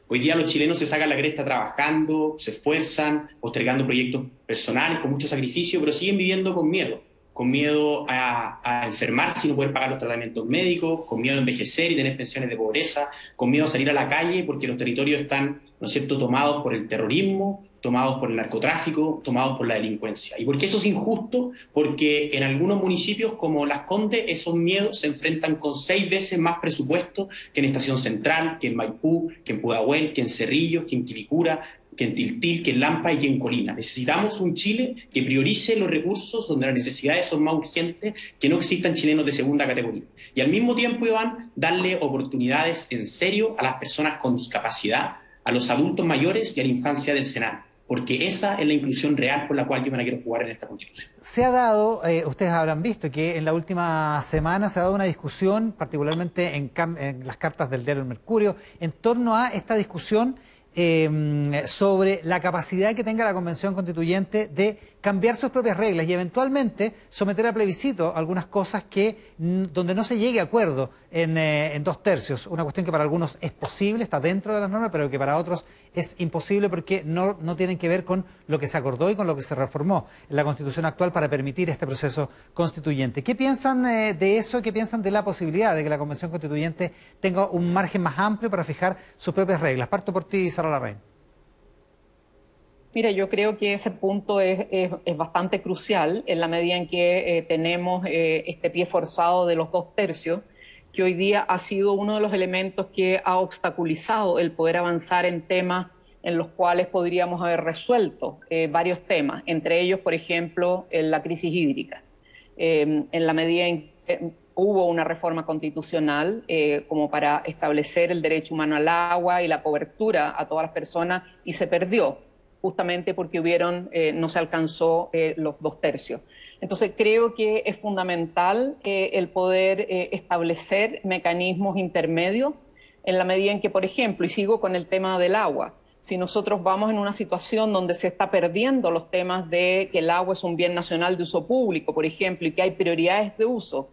Hoy día los chilenos se sacan la cresta trabajando, se esfuerzan, postergando proyectos personales con mucho sacrificio, pero siguen viviendo con miedo. Con miedo a, a enfermarse y no poder pagar los tratamientos médicos, con miedo a envejecer y tener pensiones de pobreza, con miedo a salir a la calle porque los territorios están, ¿no es cierto?, tomados por el terrorismo, tomados por el narcotráfico, tomados por la delincuencia. ¿Y por qué eso es injusto? Porque en algunos municipios como Las Condes esos miedos se enfrentan con seis veces más presupuesto que en Estación Central, que en Maipú, que en Pudahuel, que en Cerrillos, que en Quilicura, que en Tiltil, que en Lampa y que en Colina. Necesitamos un Chile que priorice los recursos donde las necesidades son más urgentes, que no existan chilenos de segunda categoría. Y al mismo tiempo, Iván, darle oportunidades en serio a las personas con discapacidad, a los adultos mayores y a la infancia del Senado. Porque esa es la inclusión real por la cual yo me la quiero jugar en esta Constitución. Se ha dado, eh, ustedes habrán visto, que en la última semana se ha dado una discusión, particularmente en, en las cartas del diario Mercurio, en torno a esta discusión eh, sobre la capacidad que tenga la Convención Constituyente de cambiar sus propias reglas y eventualmente someter a plebiscito algunas cosas que donde no se llegue a acuerdo en, eh, en dos tercios. Una cuestión que para algunos es posible, está dentro de las normas, pero que para otros es imposible porque no, no tienen que ver con lo que se acordó y con lo que se reformó en la Constitución actual para permitir este proceso constituyente. ¿Qué piensan eh, de eso? ¿Qué piensan de la posibilidad de que la Convención Constituyente tenga un margen más amplio para fijar sus propias reglas? Parto por ti, Sara Larraín. Mira, yo creo que ese punto es, es, es bastante crucial en la medida en que eh, tenemos eh, este pie forzado de los dos tercios, que hoy día ha sido uno de los elementos que ha obstaculizado el poder avanzar en temas en los cuales podríamos haber resuelto eh, varios temas, entre ellos, por ejemplo, en la crisis hídrica. Eh, en la medida en que hubo una reforma constitucional eh, como para establecer el derecho humano al agua y la cobertura a todas las personas, y se perdió, justamente porque hubieron, eh, no se alcanzó eh, los dos tercios. Entonces creo que es fundamental eh, el poder eh, establecer mecanismos intermedios en la medida en que, por ejemplo, y sigo con el tema del agua, si nosotros vamos en una situación donde se está perdiendo los temas de que el agua es un bien nacional de uso público, por ejemplo, y que hay prioridades de uso,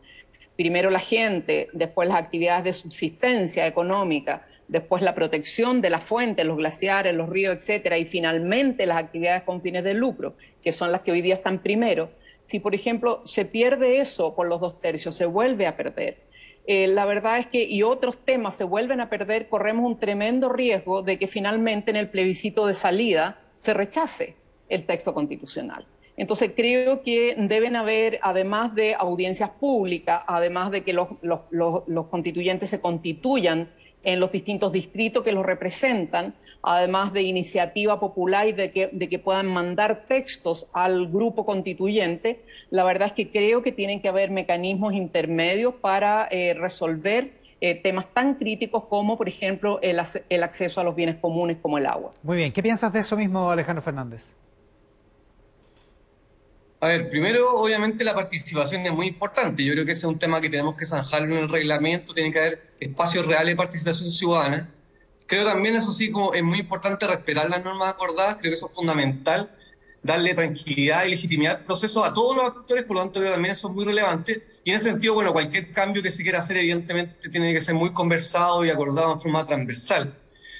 primero la gente, después las actividades de subsistencia económica, después la protección de las fuentes, los glaciares, los ríos, etcétera, y finalmente las actividades con fines de lucro, que son las que hoy día están primero. Si, por ejemplo, se pierde eso por los dos tercios, se vuelve a perder. Eh, la verdad es que, y otros temas se vuelven a perder, corremos un tremendo riesgo de que finalmente en el plebiscito de salida se rechace el texto constitucional. Entonces creo que deben haber, además de audiencias públicas, además de que los, los, los, los constituyentes se constituyan en los distintos distritos que los representan, además de iniciativa popular y de que, de que puedan mandar textos al grupo constituyente, la verdad es que creo que tienen que haber mecanismos intermedios para eh, resolver eh, temas tan críticos como, por ejemplo, el, el acceso a los bienes comunes como el agua. Muy bien, ¿qué piensas de eso mismo, Alejandro Fernández? A ver, primero, obviamente la participación es muy importante. Yo creo que ese es un tema que tenemos que zanjarlo en el reglamento. Tiene que haber espacios reales de participación ciudadana. Creo también, eso sí, como es muy importante respetar las normas acordadas. Creo que eso es fundamental, darle tranquilidad y legitimidad al proceso a todos los actores. Por lo tanto, creo que también eso es muy relevante. Y en ese sentido, bueno, cualquier cambio que se quiera hacer, evidentemente, tiene que ser muy conversado y acordado en forma transversal.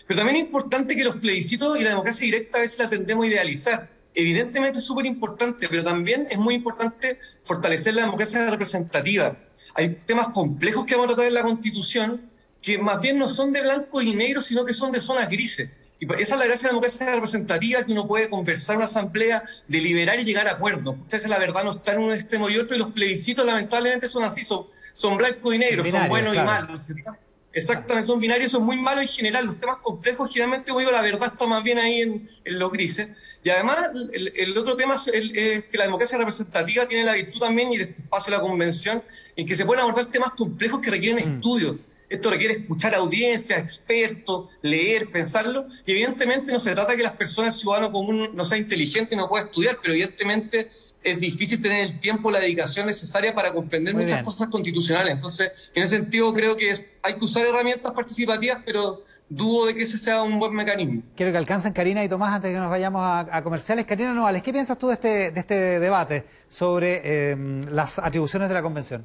Pero también es importante que los plebiscitos y la democracia directa a veces la tendemos a idealizar. Evidentemente es súper importante, pero también es muy importante fortalecer la democracia representativa. Hay temas complejos que vamos a tratar en la Constitución que más bien no son de blancos y negros, sino que son de zonas grises. Y esa es la gracia de la democracia representativa, que uno puede conversar en una asamblea, deliberar y llegar a acuerdos. Muchas veces la verdad no está en un extremo y otro, y los plebiscitos lamentablemente son así, son, son blancos y negros, binario, son buenos claro. y malos. ¿Verdad? Exactamente, son binarios, son muy malos en general. Los temas complejos, generalmente, digo, la verdad está más bien ahí en, en los grises. Y además, el, el otro tema es, el, es que la democracia representativa tiene la virtud también, y el espacio de la convención, en que se pueden abordar temas complejos que requieren mm. estudio. Esto requiere escuchar audiencias, expertos, leer, pensarlo. Y evidentemente no se trata de que las personas, el ciudadano común, no sea inteligente y no pueda estudiar, pero evidentemente es difícil tener el tiempo, la dedicación necesaria para comprender Muy muchas bien. cosas constitucionales. Entonces, en ese sentido, creo que hay que usar herramientas participativas, pero dudo de que ese sea un buen mecanismo. Quiero que alcancen Karina y Tomás antes de que nos vayamos a, a comerciales. Karina Nohales, ¿qué piensas tú de este, de este debate sobre eh, las atribuciones de la Convención?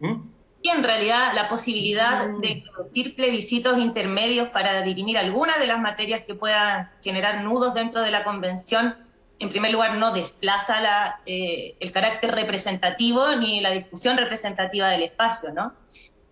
¿Mm? Y en realidad la posibilidad de producir plebiscitos intermedios para dirimir alguna de las materias que puedan generar nudos dentro de la Convención, en primer lugar, no desplaza la, eh, el carácter representativo ni la discusión representativa del espacio, ¿no?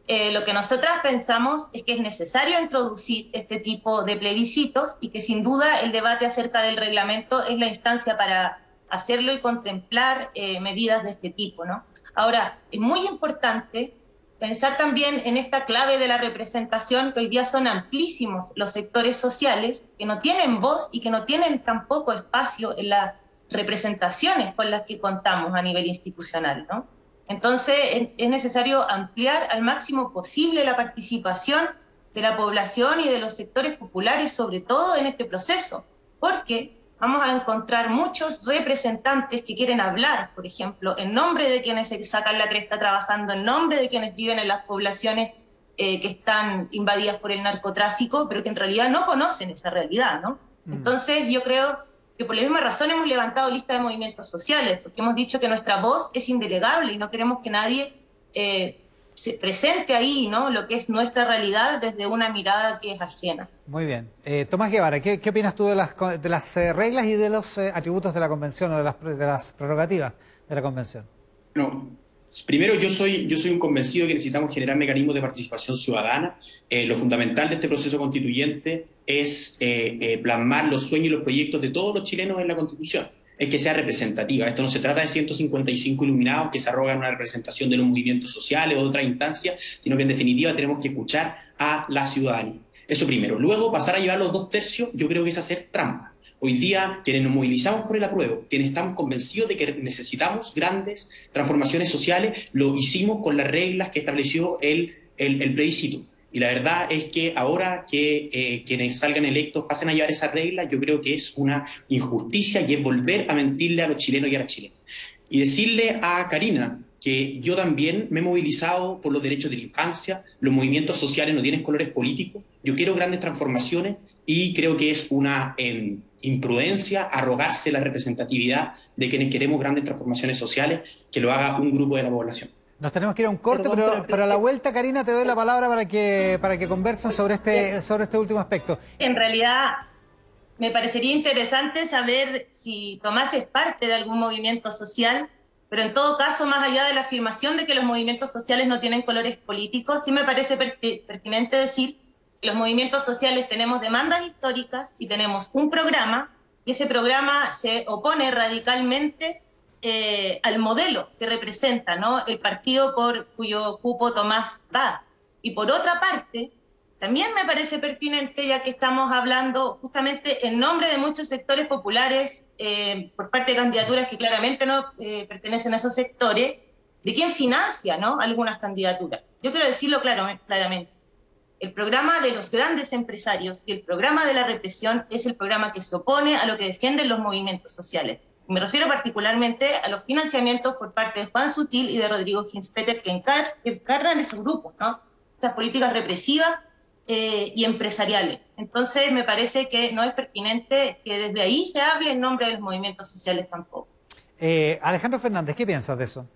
Eh, lo que nosotras pensamos es que es necesario introducir este tipo de plebiscitos y que sin duda el debate acerca del reglamento es la instancia para hacerlo y contemplar eh, medidas de este tipo, ¿no? Ahora, es muy importante pensar también en esta clave de la representación, que hoy día son amplísimos los sectores sociales que no tienen voz y que no tienen tampoco espacio en las representaciones con las que contamos a nivel institucional, ¿no? Entonces es necesario ampliar al máximo posible la participación de la población y de los sectores populares, sobre todo en este proceso, porque vamos a encontrar muchos representantes que quieren hablar, por ejemplo, en nombre de quienes se sacan la cresta trabajando, en nombre de quienes viven en las poblaciones eh, que están invadidas por el narcotráfico, pero que en realidad no conocen esa realidad, ¿no? Mm. Entonces yo creo que por la misma razón hemos levantado lista de movimientos sociales, porque hemos dicho que nuestra voz es indelegable y no queremos que nadie eh, se presente ahí, ¿no?, lo que es nuestra realidad desde una mirada que es ajena. Muy bien. Eh, Tomás Guevara, ¿qué, qué opinas tú de las, de las eh, reglas y de los eh, atributos de la Convención o de las, de las prerrogativas de la Convención? No. Primero, yo soy, yo soy un convencido que necesitamos generar mecanismos de participación ciudadana. Eh, lo fundamental de este proceso constituyente es eh, eh, plasmar los sueños y los proyectos de todos los chilenos en la Constitución. Es que sea representativa. Esto no se trata de ciento cincuenta y cinco iluminados que se arrogan una representación de los movimientos sociales o de otras instancias, sino que en definitiva tenemos que escuchar a la ciudadanía. Eso primero. Luego, pasar a llevar los dos tercios, yo creo que es hacer trampa. Hoy día, quienes nos movilizamos por el apruebo, quienes estamos convencidos de que necesitamos grandes transformaciones sociales, lo hicimos con las reglas que estableció el, el, el plebiscito. Y la verdad es que ahora que eh, quienes salgan electos pasen a llevar esa regla, yo creo que es una injusticia y es volver a mentirle a los chilenos y a las chilenas. Y decirle a Karina que yo también me he movilizado por los derechos de la infancia, los movimientos sociales no tienen colores políticos, yo quiero grandes transformaciones y creo que es una eh, imprudencia arrogarse la representatividad de quienes queremos grandes transformaciones sociales, que lo haga un grupo de la población. Nos tenemos que ir a un corte, pero, pero a la vuelta, Karina, te doy la palabra para que, para que conversen sobre este, sobre este último aspecto. En realidad, me parecería interesante saber si Tomás es parte de algún movimiento social, pero en todo caso, más allá de la afirmación de que los movimientos sociales no tienen colores políticos, sí me parece pertinente decir que los movimientos sociales tenemos demandas históricas y tenemos un programa, y ese programa se opone radicalmente Eh, al modelo que representa, ¿no?, el partido por cuyo cupo Tomás va. Y por otra parte, también me parece pertinente, ya que estamos hablando justamente en nombre de muchos sectores populares, eh, por parte de candidaturas que claramente no eh, pertenecen a esos sectores, de quién financia, ¿no?, algunas candidaturas. Yo quiero decirlo claro, claramente. El programa de los grandes empresarios y el programa de la represión es el programa que se opone a lo que defienden los movimientos sociales. Me refiero particularmente a los financiamientos por parte de Juan Sutil y de Rodrigo Hinspeter, que encarnan esos grupos, ¿no?, estas políticas represivas eh, y empresariales. Entonces, me parece que no es pertinente que desde ahí se hable en nombre de los movimientos sociales tampoco. Eh, Alejandro Fernández, ¿qué piensas de eso?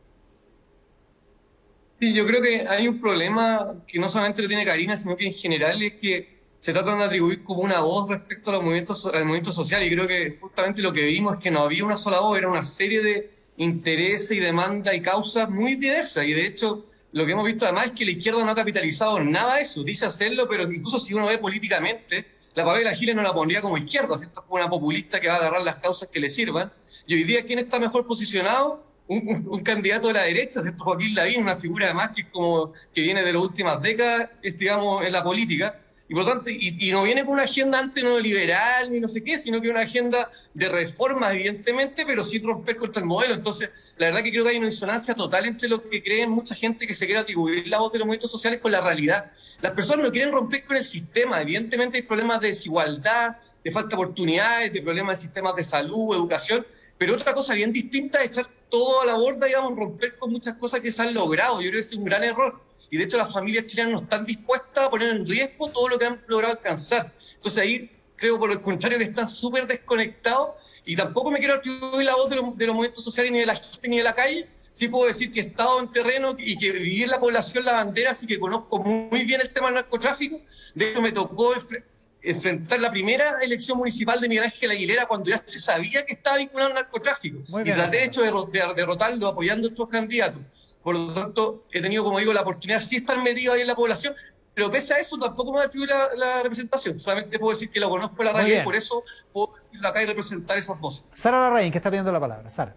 Sí, yo creo que hay un problema que no solamente lo tiene Karina, sino que en general es que se tratan de atribuir como una voz respecto a los movimientos, al movimiento social, y creo que justamente lo que vimos es que no había una sola voz, era una serie de intereses y demandas y causas muy diversas, y de hecho lo que hemos visto además es que la izquierda no ha capitalizado nada de eso, dice hacerlo, pero incluso si uno ve políticamente, la Pamela Jiles no la pondría como izquierda, ¿cierto?, como una populista que va a agarrar las causas que le sirvan, y hoy día ¿quién está mejor posicionado? Un, un, un candidato de la derecha, ¿cierto?, Joaquín Lavín, una figura además que, como, que viene de las últimas décadas, digamos, en la política. Y por lo tanto, y, y no viene con una agenda antinoliberal ni no sé qué, sino que una agenda de reformas, evidentemente, pero sin romper contra el modelo. Entonces, la verdad que creo que hay una disonancia total entre lo que creen mucha gente que se quiere atribuir la voz de los movimientos sociales con la realidad. Las personas no quieren romper con el sistema. Evidentemente hay problemas de desigualdad, de falta de oportunidades, de problemas de sistemas de salud, educación. Pero otra cosa bien distinta es echar todo a la borda, digamos, romper con muchas cosas que se han logrado. Yo creo que es un gran error. Y de hecho las familias chilenas no están dispuestas a poner en riesgo todo lo que han logrado alcanzar. Entonces ahí creo por el contrario que están súper desconectados, y tampoco me quiero atribuir la voz de los, de los movimientos sociales ni de la gente ni de la calle. Sí puedo decir que he estado en terreno y que viví en la población La Bandera, así que conozco muy bien el tema del narcotráfico. De hecho me tocó enfre enfrentar la primera elección municipal de Miguel Ángel Aguilera cuando ya se sabía que estaba vinculado al narcotráfico. Muy bien, y traté de hecho de derrotarlo apoyando a otros candidatos. Por lo tanto, he tenido, como digo, la oportunidad sí estar metido ahí en la población, pero pese a eso tampoco me atribuye la, la representación. Solamente puedo decir que lo conozco en la realidad y por eso puedo decirlo acá y representar esas voces. Sara Larraín, que está pidiendo la palabra. Sara.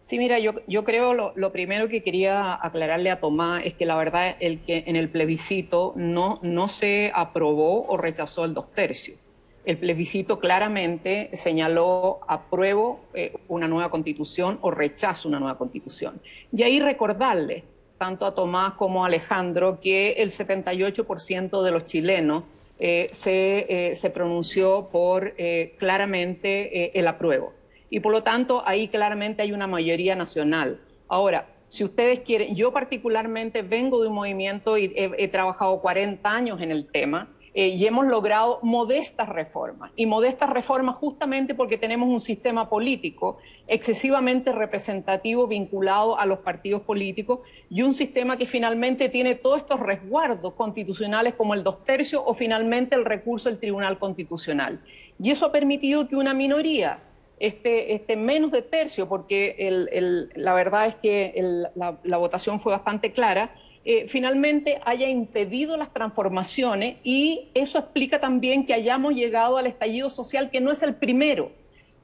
Sí, mira, yo, yo creo lo, lo primero que quería aclararle a Tomás es que la verdad el que en el plebiscito no, no se aprobó o rechazó el dos tercios. El plebiscito claramente señaló apruebo eh, una nueva constitución o rechazo una nueva constitución. Y ahí recordarle, tanto a Tomás como a Alejandro, que el setenta y ocho por ciento de los chilenos eh, se, eh, se pronunció por eh, claramente eh, el apruebo. Y por lo tanto, ahí claramente hay una mayoría nacional. Ahora, Si ustedes quieren, yo particularmente vengo de un movimiento y he, he trabajado cuarenta años en el tema, eh, y hemos logrado modestas reformas, y modestas reformas justamente porque tenemos un sistema político excesivamente representativo vinculado a los partidos políticos y un sistema que finalmente tiene todos estos resguardos constitucionales como el dos tercios o finalmente el recurso del Tribunal Constitucional. Y eso ha permitido que una minoría... Este, este menos de tercio, porque el, el, la verdad es que el, la, la votación fue bastante clara, eh, finalmente haya impedido las transformaciones, y eso explica también que hayamos llegado al estallido social, que no es el primero,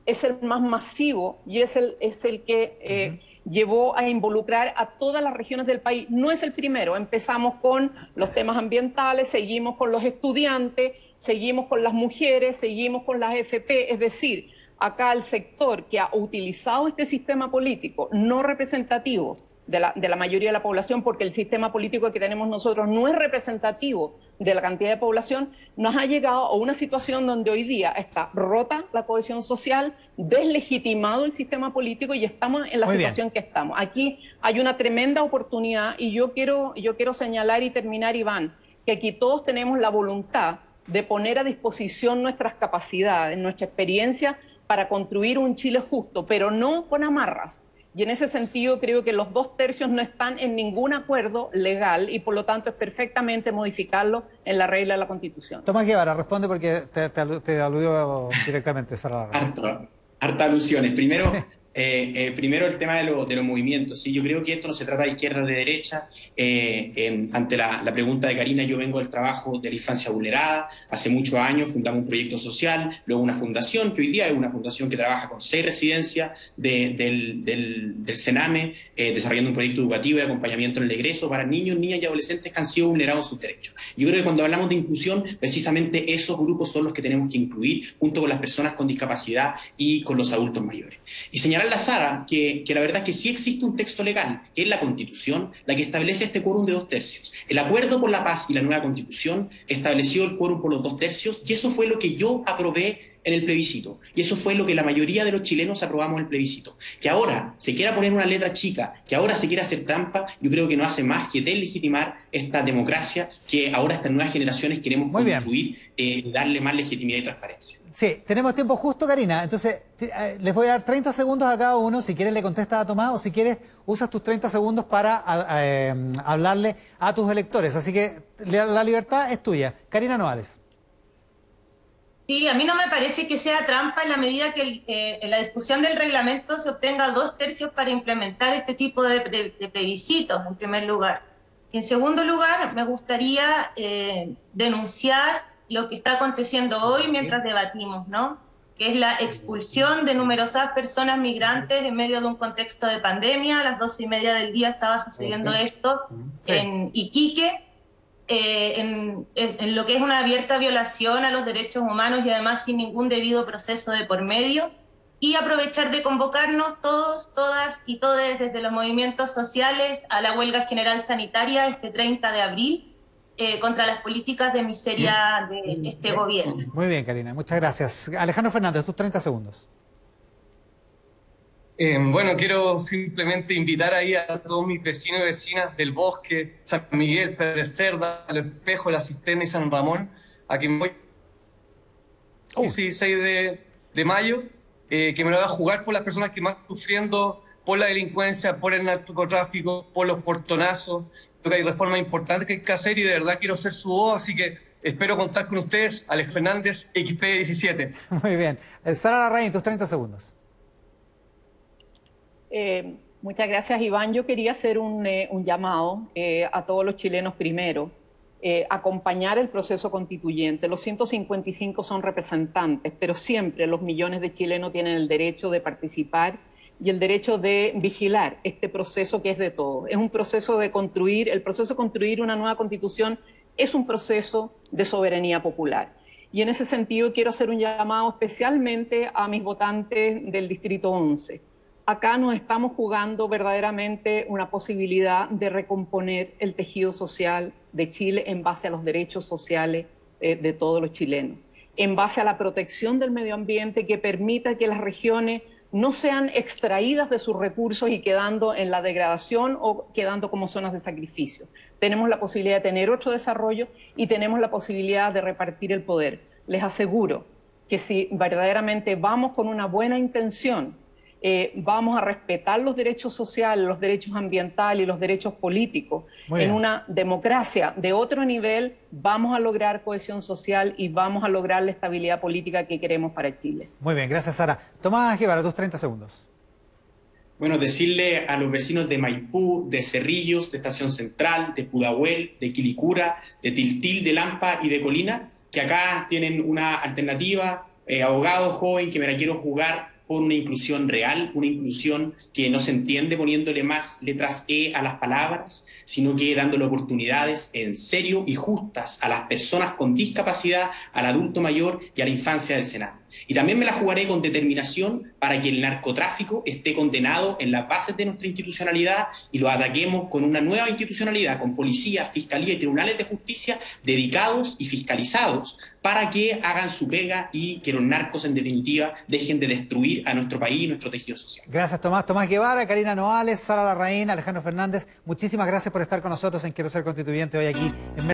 es el más masivo y es el, es el que eh, uh-huh. llevó a involucrar a todas las regiones del país. No es el primero, empezamos con los temas ambientales, seguimos con los estudiantes, seguimos con las mujeres, seguimos con las A F P, es decir... Acá el sector que ha utilizado este sistema político no representativo de la, de la mayoría de la población, porque el sistema político que tenemos nosotros no es representativo de la cantidad de población, nos ha llegado a una situación donde hoy día está rota la cohesión social, deslegitimado el sistema político, y estamos en la Muy situación bien. que estamos. Aquí hay una tremenda oportunidad, y yo quiero, yo quiero señalar y terminar, Iván, que aquí todos tenemos la voluntad de poner a disposición nuestras capacidades, nuestra experiencia, para construir un Chile justo, pero no con amarras. Y en ese sentido creo que los dos tercios no están en ningún acuerdo legal, y por lo tanto es perfectamente modificarlo en la regla de la Constitución. Tomás Guevara, responde porque te, te, te aludió directamente, Sara. Harta, harta alusiones. Primero, sí. eh, eh, primero el tema de, lo, de los movimientos. Sí, yo creo que esto no se trata de izquierda o de derecha. Eh, eh, ante la, la pregunta de Karina, yo vengo del trabajo de la infancia vulnerada. Hace muchos años fundamos un proyecto social, luego una fundación, que hoy día es una fundación que trabaja con seis residencias de, del, del, del Sename, eh, desarrollando un proyecto educativo de acompañamiento en el egreso para niños, niñas y adolescentes que han sido vulnerados en sus derechos. Yo creo que cuando hablamos de inclusión, precisamente esos grupos son los que tenemos que incluir, junto con las personas con discapacidad y con los adultos mayores. Y señalarle a Sara que, que la verdad es que sí existe un texto legal, que es la Constitución, la que establece este quórum de dos tercios. El acuerdo por la paz y la nueva Constitución estableció el quórum por los dos tercios, y eso fue lo que yo aprobé en el plebiscito, y eso fue lo que la mayoría de los chilenos aprobamos en el plebiscito. Que ahora se quiera poner una letra chica, que ahora se quiera hacer trampa, yo creo que no hace más que deslegitimar esta democracia que ahora estas nuevas generaciones queremos Muy construir, eh, darle más legitimidad y transparencia. Sí, tenemos tiempo justo, Karina, entonces te, eh, les voy a dar treinta segundos a cada uno. Si quieres le contestas a Tomás, o si quieres usas tus treinta segundos para a, a, eh, hablarle a tus electores, así que la, la libertad es tuya. Karina Nohales. Sí, a mí no me parece que sea trampa en la medida que el, eh, en la discusión del reglamento se obtenga dos tercios para implementar este tipo de, pre, de plebiscitos, en primer lugar. Y en segundo lugar, me gustaría eh, denunciar lo que está aconteciendo hoy mientras debatimos, ¿no? Que es la expulsión de numerosas personas migrantes en medio de un contexto de pandemia. A las doce y media del día estaba sucediendo okay. esto sí. en Iquique. Eh, en, en lo que es una abierta violación a los derechos humanos, y además sin ningún debido proceso de por medio, y aprovechar de convocarnos todos, todas y todes, desde los movimientos sociales a la huelga general sanitaria este treinta de abril eh, contra las políticas de miseria de este gobierno. Muy bien, Karina, muchas gracias. Alejandro Fernández, tus treinta segundos. Eh, bueno, quiero simplemente invitar ahí a todos mis vecinos y vecinas del Bosque, San Miguel, Pérez Cerda, Los Espejos, La Cisterna y San Ramón, a quien voy el dieciséis de mayo, eh, que me lo va a jugar por las personas que más están sufriendo por la delincuencia, por el narcotráfico, por los portonazos. Creo que hay reformas importantes que hay que hacer, y de verdad quiero ser su voz, así que espero contar con ustedes. Alex Fernández, X P diecisiete. Muy bien. Sara Larraín, tus treinta segundos. Eh, muchas gracias, Iván. Yo quería hacer un, eh, un llamado eh, a todos los chilenos primero, eh, acompañar el proceso constituyente. Los ciento cincuenta y cinco son representantes, pero siempre los millones de chilenos tienen el derecho de participar y el derecho de vigilar este proceso que es de todos. Es un proceso de construir, el proceso de construir una nueva constitución es un proceso de soberanía popular. Y en ese sentido quiero hacer un llamado especialmente a mis votantes del Distrito once. Acá nos estamos jugando verdaderamente una posibilidad de recomponer el tejido social de Chile en base a los derechos sociales eh, de todos los chilenos, en base a la protección del medio ambiente que permita que las regiones no sean extraídas de sus recursos y quedando en la degradación o quedando como zonas de sacrificio. Tenemos la posibilidad de tener otro desarrollo y tenemos la posibilidad de repartir el poder. Les aseguro que si verdaderamente vamos con una buena intención, eh, vamos a respetar los derechos sociales, los derechos ambientales y los derechos políticos. En una democracia de otro nivel vamos a lograr cohesión social y vamos a lograr la estabilidad política que queremos para Chile. Muy bien, gracias Sara. Tomás Guevara, tus treinta segundos. Bueno, decirle a los vecinos de Maipú, de Cerrillos, de Estación Central, de Pudahuel, de Quilicura, de Tiltil, de Lampa y de Colina, que acá tienen una alternativa, eh, abogado joven, que me la quiero jugar por una inclusión real, una inclusión que no se entiende poniéndole más letras E a las palabras, sino que dándole oportunidades en serio y justas a las personas con discapacidad, al adulto mayor y a la infancia del Senado. Y también me la jugaré con determinación para que el narcotráfico esté condenado en las bases de nuestra institucionalidad y lo ataquemos con una nueva institucionalidad, con policía, fiscalía y tribunales de justicia dedicados y fiscalizados para que hagan su pega y que los narcos, en definitiva, dejen de destruir a nuestro país y nuestro tejido social. Gracias, Tomás. Tomás Guevara, Karina Nohales, Sara Larraín, Alejandro Fernández, muchísimas gracias por estar con nosotros en Quiero Ser Constituyente hoy aquí en